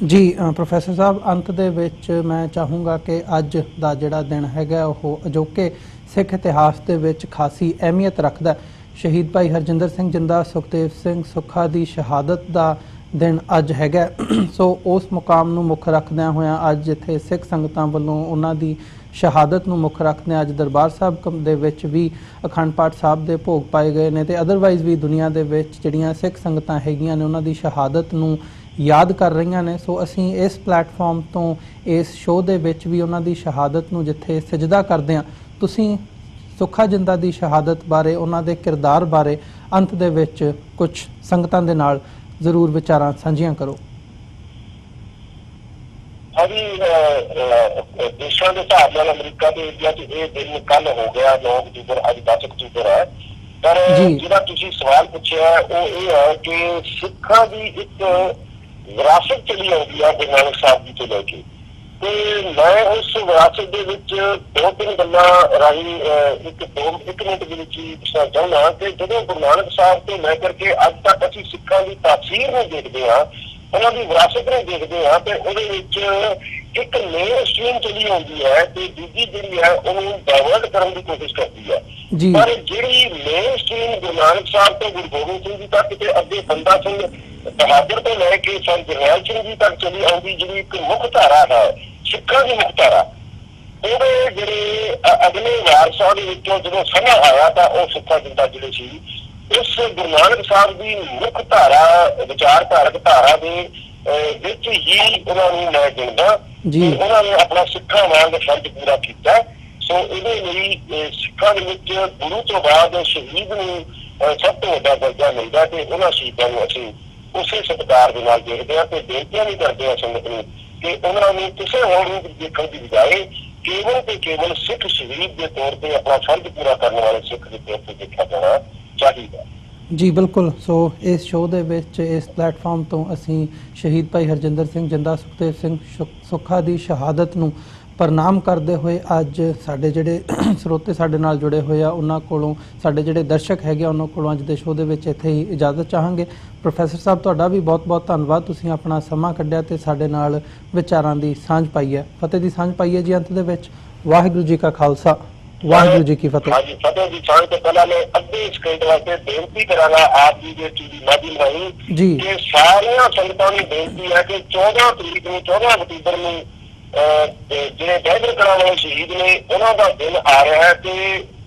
ਜੀ ਪ੍ਰੋਫੈਸਰ ਸਾਹਿਬ, ਅੰਤ ਦੇ ਵਿੱਚ ਮੈਂ ਚਾਹੂੰਗਾ ਕਿ ਅੱਜ ਦਾ ਜਿਹੜਾ ਦਿਨ ਹੈਗਾ ਉਹ ਅਜੋਕੇ ਸਿੱਖ ਇਤਿਹਾਸ ਦੇ ਵਿੱਚ ਖਾਸੀ ਅਹਿਮੀਅਤ ਰੱਖਦਾ। ਸ਼ਹੀਦ ਭਾਈ ਹਰਜਿੰਦਰ ਸਿੰਘ ਜਿੰਦਾ, ਸੁਖਦੇਵ ਸਿੰਘ ਸੁੱਖਾ ਦੀ ਸ਼ਹਾਦਤ ਦਾ ਦਿਨ ਅੱਜ ਹੈਗਾ। ਸੋ ਉਸ ਮੁਕਾਮ ਨੂੰ ਮੁੱਖ ਰੱਖਦਿਆਂ ਹੋਇਆਂ ਅੱਜ ਜਿੱਥੇ ਸਿੱਖ ਸੰਗਤਾਂ ਵੱਲੋਂ ਉਹਨਾਂ ਦੀ ਸ਼ਹਾਦਤ ਨੂੰ ਮੁੱਖ ਰੱਖਦਿਆਂ ਅੱਜ ਦਰਬਾਰ ਸਾਹਿਬ ਦੇ ਵਿੱਚ ਵੀ ਅਖੰਡ ਪਾਠ ਸਾਹਿਬ ਦੇ ਭੋਗ ਪਾਏ ਗਏ ਨੇ ਤੇ ਅਦਰਵਾਈਜ਼ ਵੀ ਦੁਨੀਆ ਦੇ ਵਿੱਚ ਜਿਹੜੀਆਂ ਸਿੱਖ ਸੰਗਤਾਂ ਹੈਗੀਆਂ ਨੇ ਉਹਨਾਂ ਦੀ ਸ਼ਹਾਦਤ ਨੂੰ ਯਾਦ ਕਰ ਰਹੀਆਂ ਨੇ। ਸੋ ਅਸੀਂ ਇਸ ਪਲੇਟਫਾਰਮ ਤੋਂ ਇਸ ਸ਼ੋਅ ਦੇ ਵਿੱਚ ਵੀ ਉਹਨਾਂ ਦੀ ਸ਼ਹਾਦਤ ਨੂੰ ਜਿੱਥੇ ਸਜਦਾ ਕਰਦੇ ਹਾਂ, ਤੁਸੀਂ ਸੁੱਖਾ ਜਿੰਦਾ ਦੀ ਸ਼ਹਾਦਤ ਬਾਰੇ, ਉਹਨਾਂ ਦੇ ਕਿਰਦਾਰ ਬਾਰੇ ਅੰਤ ਦੇ ਵਿੱਚ ਕੁਝ ਸੰਗਤਾਂ ਦੇ ਨਾਲ ਜ਼ਰੂਰ ਵਿਚਾਰਾਂ ਸਾਂਝੀਆਂ ਕਰੋ। ਅਭੀ ਦੇਸ਼ਾਂ ਦੇ ਹਿਸਾਬ ਨਾਲ ਅਮਰੀਕਾ ਤੇ ਇੰਡੀਆ ਚ ਇਹ ਦਿਨ ਕੱਲ ਹੋ ਗਿਆ ਨੌ ਅਕਤੂਬਰ, ਅੱਜ ਦਸ ਅਕਤੂਬਰ ਹੈ। ਪਰ ਜਿਹੜਾ ਤੁਸੀਂ ਸਵਾਲ ਪੁੱਛਿਆ ਉਹ ਇਹ ਹੈ ਕਿ ਸਿੱਖਾਂ ਦੀ ਇੱਕ ਵਿਰਾਸਤ ਚਲੀ ਆਉਂਦੀ ਹੈ ਗੁਰੂ ਨਾਨਕ ਸਾਹਿਬ ਜੀ ਤੋਂ ਲੈ ਕੇ, ਤੇ ਮੈਂ ਉਸ ਵਿਰਾਸਤ ਦੇ ਵਿੱਚ ਦੋ ਤਿੰਨ ਗੱਲਾਂ ਰਾਹੀਂ ਇੱਕ ਦੋ ਇੱਕ ਮਿੰਟ ਦੇ ਵਿੱਚ ਹੀ ਦੱਸਣਾ ਚਾਹੁੰਦਾ ਕਿ ਜਦੋਂ ਗੁਰੂ ਨਾਨਕ ਸਾਹਿਬ ਤੋਂ ਲੈ ਕਰਕੇ ਅੱਜ ਤੱਕ ਅਸੀਂ ਸਿੱਖਾਂ ਦੀ ਤਾਸੀਰ ਨੂੰ ਦੇਖਦੇ ਹਾਂ ਉਹਨਾਂ ਦੀ ਵਿਰਾਸਤ ਨੂੰ ਦੇਖਦੇ ਹਾਂ ਤੇ ਉਹਦੇ ਵਿੱਚ ਇੱਕ ਮੇਨ ਸਟ੍ਰੀਮ ਚਲੀ ਆਉਂਦੀ ਹੈ ਤੇ ਦੂਜੀ ਜਿਹੜੀ ਹੈ ਉਹਨੂੰ ਡਾਇਵਰਟ ਕਰਨ ਦੀ ਕੋਸ਼ਿਸ਼ ਕਰਦੀ ਹੈ। ਪਰ ਜਿਹੜੀ ਮੇਨ ਸਟ੍ਰੀਮ ਗੁਰੂ ਨਾਨਕ ਸਾਹਿਬ ਤੋਂ ਗੁਰੂ ਗੋਬਿੰਦ ਸਿੰਘ ਜੀ ਤੱਕ ਤੇ ਅੱਗੇ ਬੰਦਾ ਸਿੰਘ ਬਹਾਦਰ ਤੋਂ ਲੈ ਕੇ ਸੰਤ ਜਰਨੈਲ ਸਿੰਘ ਜੀ ਤੱਕ ਚਲੀ ਆਉਂਦੀ ਜਿਹੜੀ ਇੱਕ ਮੁੱਖ ਧਾਰਾ ਹੈ ਸਿੱਖਾਂ ਦੀ ਮੁੱਖ ਧਾਰਾ, ਉਹਦੇ ਜਿਹੜੇ ਅਗਲੇ ਵਾਰਸਾਂ ਦੇ ਵਿੱਚੋਂ ਜਦੋਂ ਸਮਾਂ ਆਇਆ ਤਾਂ ਉਹ ਸਿੱਖਾਂ ਜਿੰਦਾ ਜਿਹੜੇ ਸੀ ਇਸ ਗੁਰੂ ਨਾਨਕ ਸਾਹਿਬ ਦੀ ਮੁੱਖ ਧਾਰਾ ਵਿਚਾਰਧਾਰਕ ਧਾਰਾ ਦੇ ਵਿੱਚ ਹੀ ਉਹਨਾਂ ਨੂੰ ਮੈਂ ਗਿਣਦਾ ਕਿ ਉਹਨਾਂ ਨੇ ਆਪਣਾ ਸਿੱਖਾਂ ਵਾਂਗ ਫਰਜ਼ ਪੂਰਾ ਕੀਤਾ। ਸੋ ਇਹਦੇ ਲਈ ਸਿੱਖਾਂ ਦੇ ਵਿੱਚ ਗੁਰੂ ਤੋਂ ਬਾਅਦ ਸ਼ਹੀਦ ਨੂੰ ਸਭ ਤੋਂ ਵੱਡਾ ਦਰਜਾ ਮਿਲਦਾ ਤੇ ਉਹਨਾਂ ਸ਼ਹੀਦਾਂ ਨੂੰ ਅਸੀਂ ਉਸੇ ਸਤਿਕਾਰ ਦੇ ਨਾਲ ਦੇਖਦੇ ਹਾਂ ਤੇ ਬੇਨਤੀਆਂ ਵੀ ਕਰਦੇ ਹਾਂ ਸੰਗਤ ਨੂੰ ਕਿ ਉਹਨਾਂ ਨੂੰ ਕਿਸੇ ਹੋਰ ਨੂੰ ਦੇਖਣ ਦੀ ਬਜਾਏ ਕੇਵਲ ਤੇ ਕੇਵਲ ਸਿੱਖ ਸ਼ਹੀਦ ਦੇ ਤੌਰ ਤੇ ਆਪਣਾ ਫਰਜ਼ ਪੂਰਾ ਕਰਨ ਵਾਲੇ ਸਿੱਖ ਦੇ ਤੌਰ ਤੇ ਦੇਖਿਆ ਜਾਣਾ ਚਾਹੀਦਾ। ਜੀ ਬਿਲਕੁਲ। ਸੋ ਇਸ ਸ਼ੋਅ ਦੇ ਵਿੱਚ ਇਸ ਪਲੇਟਫਾਰਮ ਤੋਂ ਅਸੀਂ ਸ਼ਹੀਦ ਭਾਈ ਹਰਜਿੰਦਰ ਸਿੰਘ ਜਿੰਦਾ ਸੁਖਦੇਵ ਸਿੰਘ ਸੁੱਖਾ ਦੀ ਸ਼ਹਾਦਤ ਨੂੰ ਪ੍ਰਣਾਮ ਕਰਦੇ ਹੋਏ ਅੱਜ ਸਾਡੇ ਜਿਹੜੇ ਸਰੋਤੇ ਸਾਡੇ ਨਾਲ ਜੁੜੇ ਹੋਏ ਆ ਉਹਨਾਂ ਕੋਲੋਂ, ਸਾਡੇ ਜਿਹੜੇ ਦਰਸ਼ਕ ਹੈਗੇ ਆ ਉਹਨਾਂ ਕੋਲੋਂ ਅੱਜ ਦੇ ਸ਼ੋਅ ਦੇ ਵਿੱਚ ਇੱਥੇ ਹੀ ਇਜਾਜ਼ਤ ਚਾਹਾਂਗੇ। ਪ੍ਰੋਫੈਸਰ ਸਾਹਿਬ ਤੁਹਾਡਾ ਵੀ ਬਹੁਤ ਬਹੁਤ ਧੰਨਵਾਦ, ਤੁਸੀਂ ਆਪਣਾ ਸਮਾਂ ਕੱਢਿਆ ਤੇ ਸਾਡੇ ਨਾਲ ਵਿਚਾਰਾਂ ਦੀ ਸਾਂਝ ਪਾਈ ਹੈ, ਫਤਿਹ ਦੀ ਸਾਂਝ ਪਾਈ ਹੈ ਜੀ। ਅੰਤ ਦੇ ਵਿੱਚ ਵਾਹਿਗੁਰੂ ਜੀ ਕਾ ਖਾਲਸਾ ਵਾਹਿਗੁਰੂ ਜੀ ਕੀ ਫਤਿਹ। ਹਾਂਜੀ, ਫਤਿਹ ਦੀ ਸਾਂਝ ਤੋਂ ਪਹਿਲਾਂ ਮੈਂ ਅੱਧੇ ਸਕਿੰਟ ਵਾਸਤੇ ਬੇਨਤੀ ਕਰਾਂਗਾ ਆਪ ਜੀ ਦੇ ਟੀਵੀ ਮਾਧਿਅਮ ਰਾਹੀਂ ਜੀ ਕਿ ਸਾਰੀਆਂ ਸੰਗਤਾਂ ਨੂੰ ਬੇਨਤੀ ਹੈ ਕਿ ਚੌਦਾਂ ਤਰੀਕ ਨੂੰ ਚੌਦਾਂ ਅਕਤੂਬਰ ਨੂੰ ਜਿਹੜੇ ਬਹਿਬਲ ਕਲਾਂ ਵਾਲੇ ਸ਼ਹੀਦ ਨੇ ਉਹਨਾਂ ਦਾ ਦਿਨ ਆ ਰਿਹਾ ਹੈ ਤੇ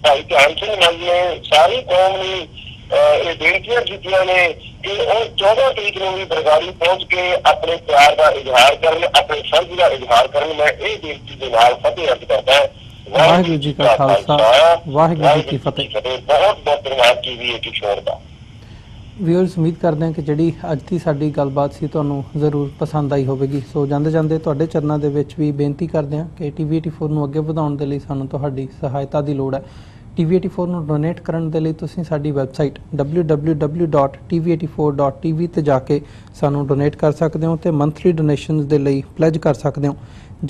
ਭਾਈ ਧਿਆਨ ਸਿੰਘ ਮਾਨ ਨੇ ਸਾਰੀ ਕੌਮ ਨੂੰ ਇਹ ਬੇਨਤੀਆਂ ਕੀਤੀਆਂ ਨੇ ਕਿ ਉਹ ਚੌਦਾਂ ਤਰੀਕ ਨੂੰ ਵੀ ਬਰਗਾੜੀ ਪਹੁੰਚ ਕੇ ਆਪਣੇ ਪਿਆਰ ਦਾ ਇਜ਼ਹਾਰ ਕਰਨ, ਆਪਣੇ ਫਰਜ਼ ਦਾ ਇਜ਼ਹਾਰ ਕਰਨ। ਮੈਂ ਇਹ ਬੇਨਤੀ ਦੇ ਨਾਲ ਫਤਿਹ ਅਰਜ਼ ਕਰਦਾ। ਵਾਹਿਗੁਰੂ ਜੀ ਕਾ ਖਾਲਸਾ ਵਾਹਿਗੁਰੂ ਜੀ ਕੀ ਫਤਿਹ। ਬਹੁਤ ਬਹੁਤ ਧੰਨਵਾਦ ਜੀ ਵੀ ਇੱਕ ਸ਼ੋਰ ਦਾ। ਵਿਊਅਰਸ ਉਮੀਦ ਕਰਦੇ ਹਾਂ ਕਿ ਜਿਹੜੀ ਅੱਜ ਦੀ ਸਾਡੀ ਗੱਲਬਾਤ ਸੀ ਤੁਹਾਨੂੰ ਜ਼ਰੂਰ ਪਸੰਦ ਆਈ ਹੋਵੇਗੀ। ਸੋ ਜਾਂਦੇ ਜਾਂਦੇ ਤੁਹਾਡੇ ਚਰਨਾਂ ਦੇ ਵਿੱਚ ਵੀ ਬੇਨਤੀ ਕਰਦੇ ਹਾਂ ਕਿ ਟੀ ਵੀ ਏਟੀ ਫੋਰ ਨੂੰ ਅੱਗੇ ਵਧਾਉਣ ਦੇ ਲਈ ਸਾਨੂੰ ਤੁਹਾਡੀ ਸਹਾਇਤਾ ਦੀ ਲੋੜ ਹੈ। ਟੀ ਵੀ ਏਟੀ ਫੋਰ ਨੂੰ ਡੋਨੇਟ ਕਰਨ ਦੇ ਲਈ ਤੁਸੀਂ ਸਾਡੀ website W W W dot ਟੀ ਵੀ ਏਟੀ ਫੋਰ dot T V ਤੇ ਜਾ ਕੇ ਸਾਨੂੰ ਡੋਨੇਟ ਕਰ ਸਕਦੇ ਹੋ ਤੇ ਮੰਥਲੀ ਡੋਨੇਸ਼ਨਸ ਦੇ ਲਈ ਪਲੇਜ ਕਰ ਸਕਦੇ ਹੋ।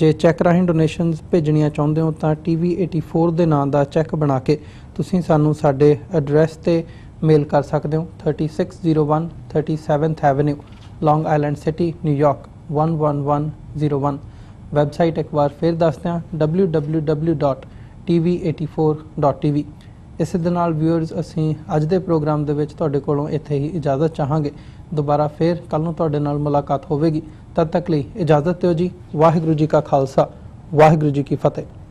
ਜੇ ਚੈੱਕ ਰਾਹੀਂ ਡੋਨੇਸ਼ਨਸ ਭੇਜਣੀਆਂ ਚਾਹੁੰਦੇ ਹੋ ਤਾਂ ਟੀ ਵੀ ਏਟੀ ਫੋਰ ਦੇ ਨਾਂ ਦਾ ਚੈੱਕ ਬਣਾ ਕੇ ਤੁਸੀਂ ਸਾਨੂੰ ਸਾਡੇ ਐਡਰੈਸ ਤੇ ਮੇਲ ਕਰ ਸਕਦੇ ਹੋ। Thirty six zero one thirty seventh avenue Long Island City ਨਿਊਯਾਰਕ ਇੱਕ ਇੱਕ ਇੱਕ ਜ਼ੀਰੋ ਇੱਕ। ਵੈਬਸਾਈਟ ਇੱਕ ਵਾਰ ਫਿਰ ਦੱਸਦੇ ਹਾਂ W W W dot ਟੀ ਵੀ ਏਟੀ ਫੋਰ dot T V. ਇਸੇ ਦੇ ਨਾਲ ਵਿਊਅਰਸ ਅਸੀਂ ਅੱਜ ਦੇ ਪ੍ਰੋਗਰਾਮ ਦੇ ਵਿੱਚ ਤੁਹਾਡੇ ਕੋਲੋਂ ਇੱਥੇ ਹੀ ਇਜਾਜ਼ਤ ਚਾਹਾਂਗੇ। ਦੁਬਾਰਾ ਫਿਰ ਕੱਲ੍ਹ ਨੂੰ ਤੁਹਾਡੇ ਨਾਲ ਮੁਲਾਕਾਤ ਹੋਵੇਗੀ, ਤਦ ਤੱਕ ਲਈ ਇਜਾਜ਼ਤ ਦਿਓ ਜੀ। ਵਾਹਿਗੁਰੂ ਜੀ ਕਾ ਖਾਲਸਾ ਵਾਹਿਗੁਰੂ ਜੀ ਕੀ ਫਤਿਹ।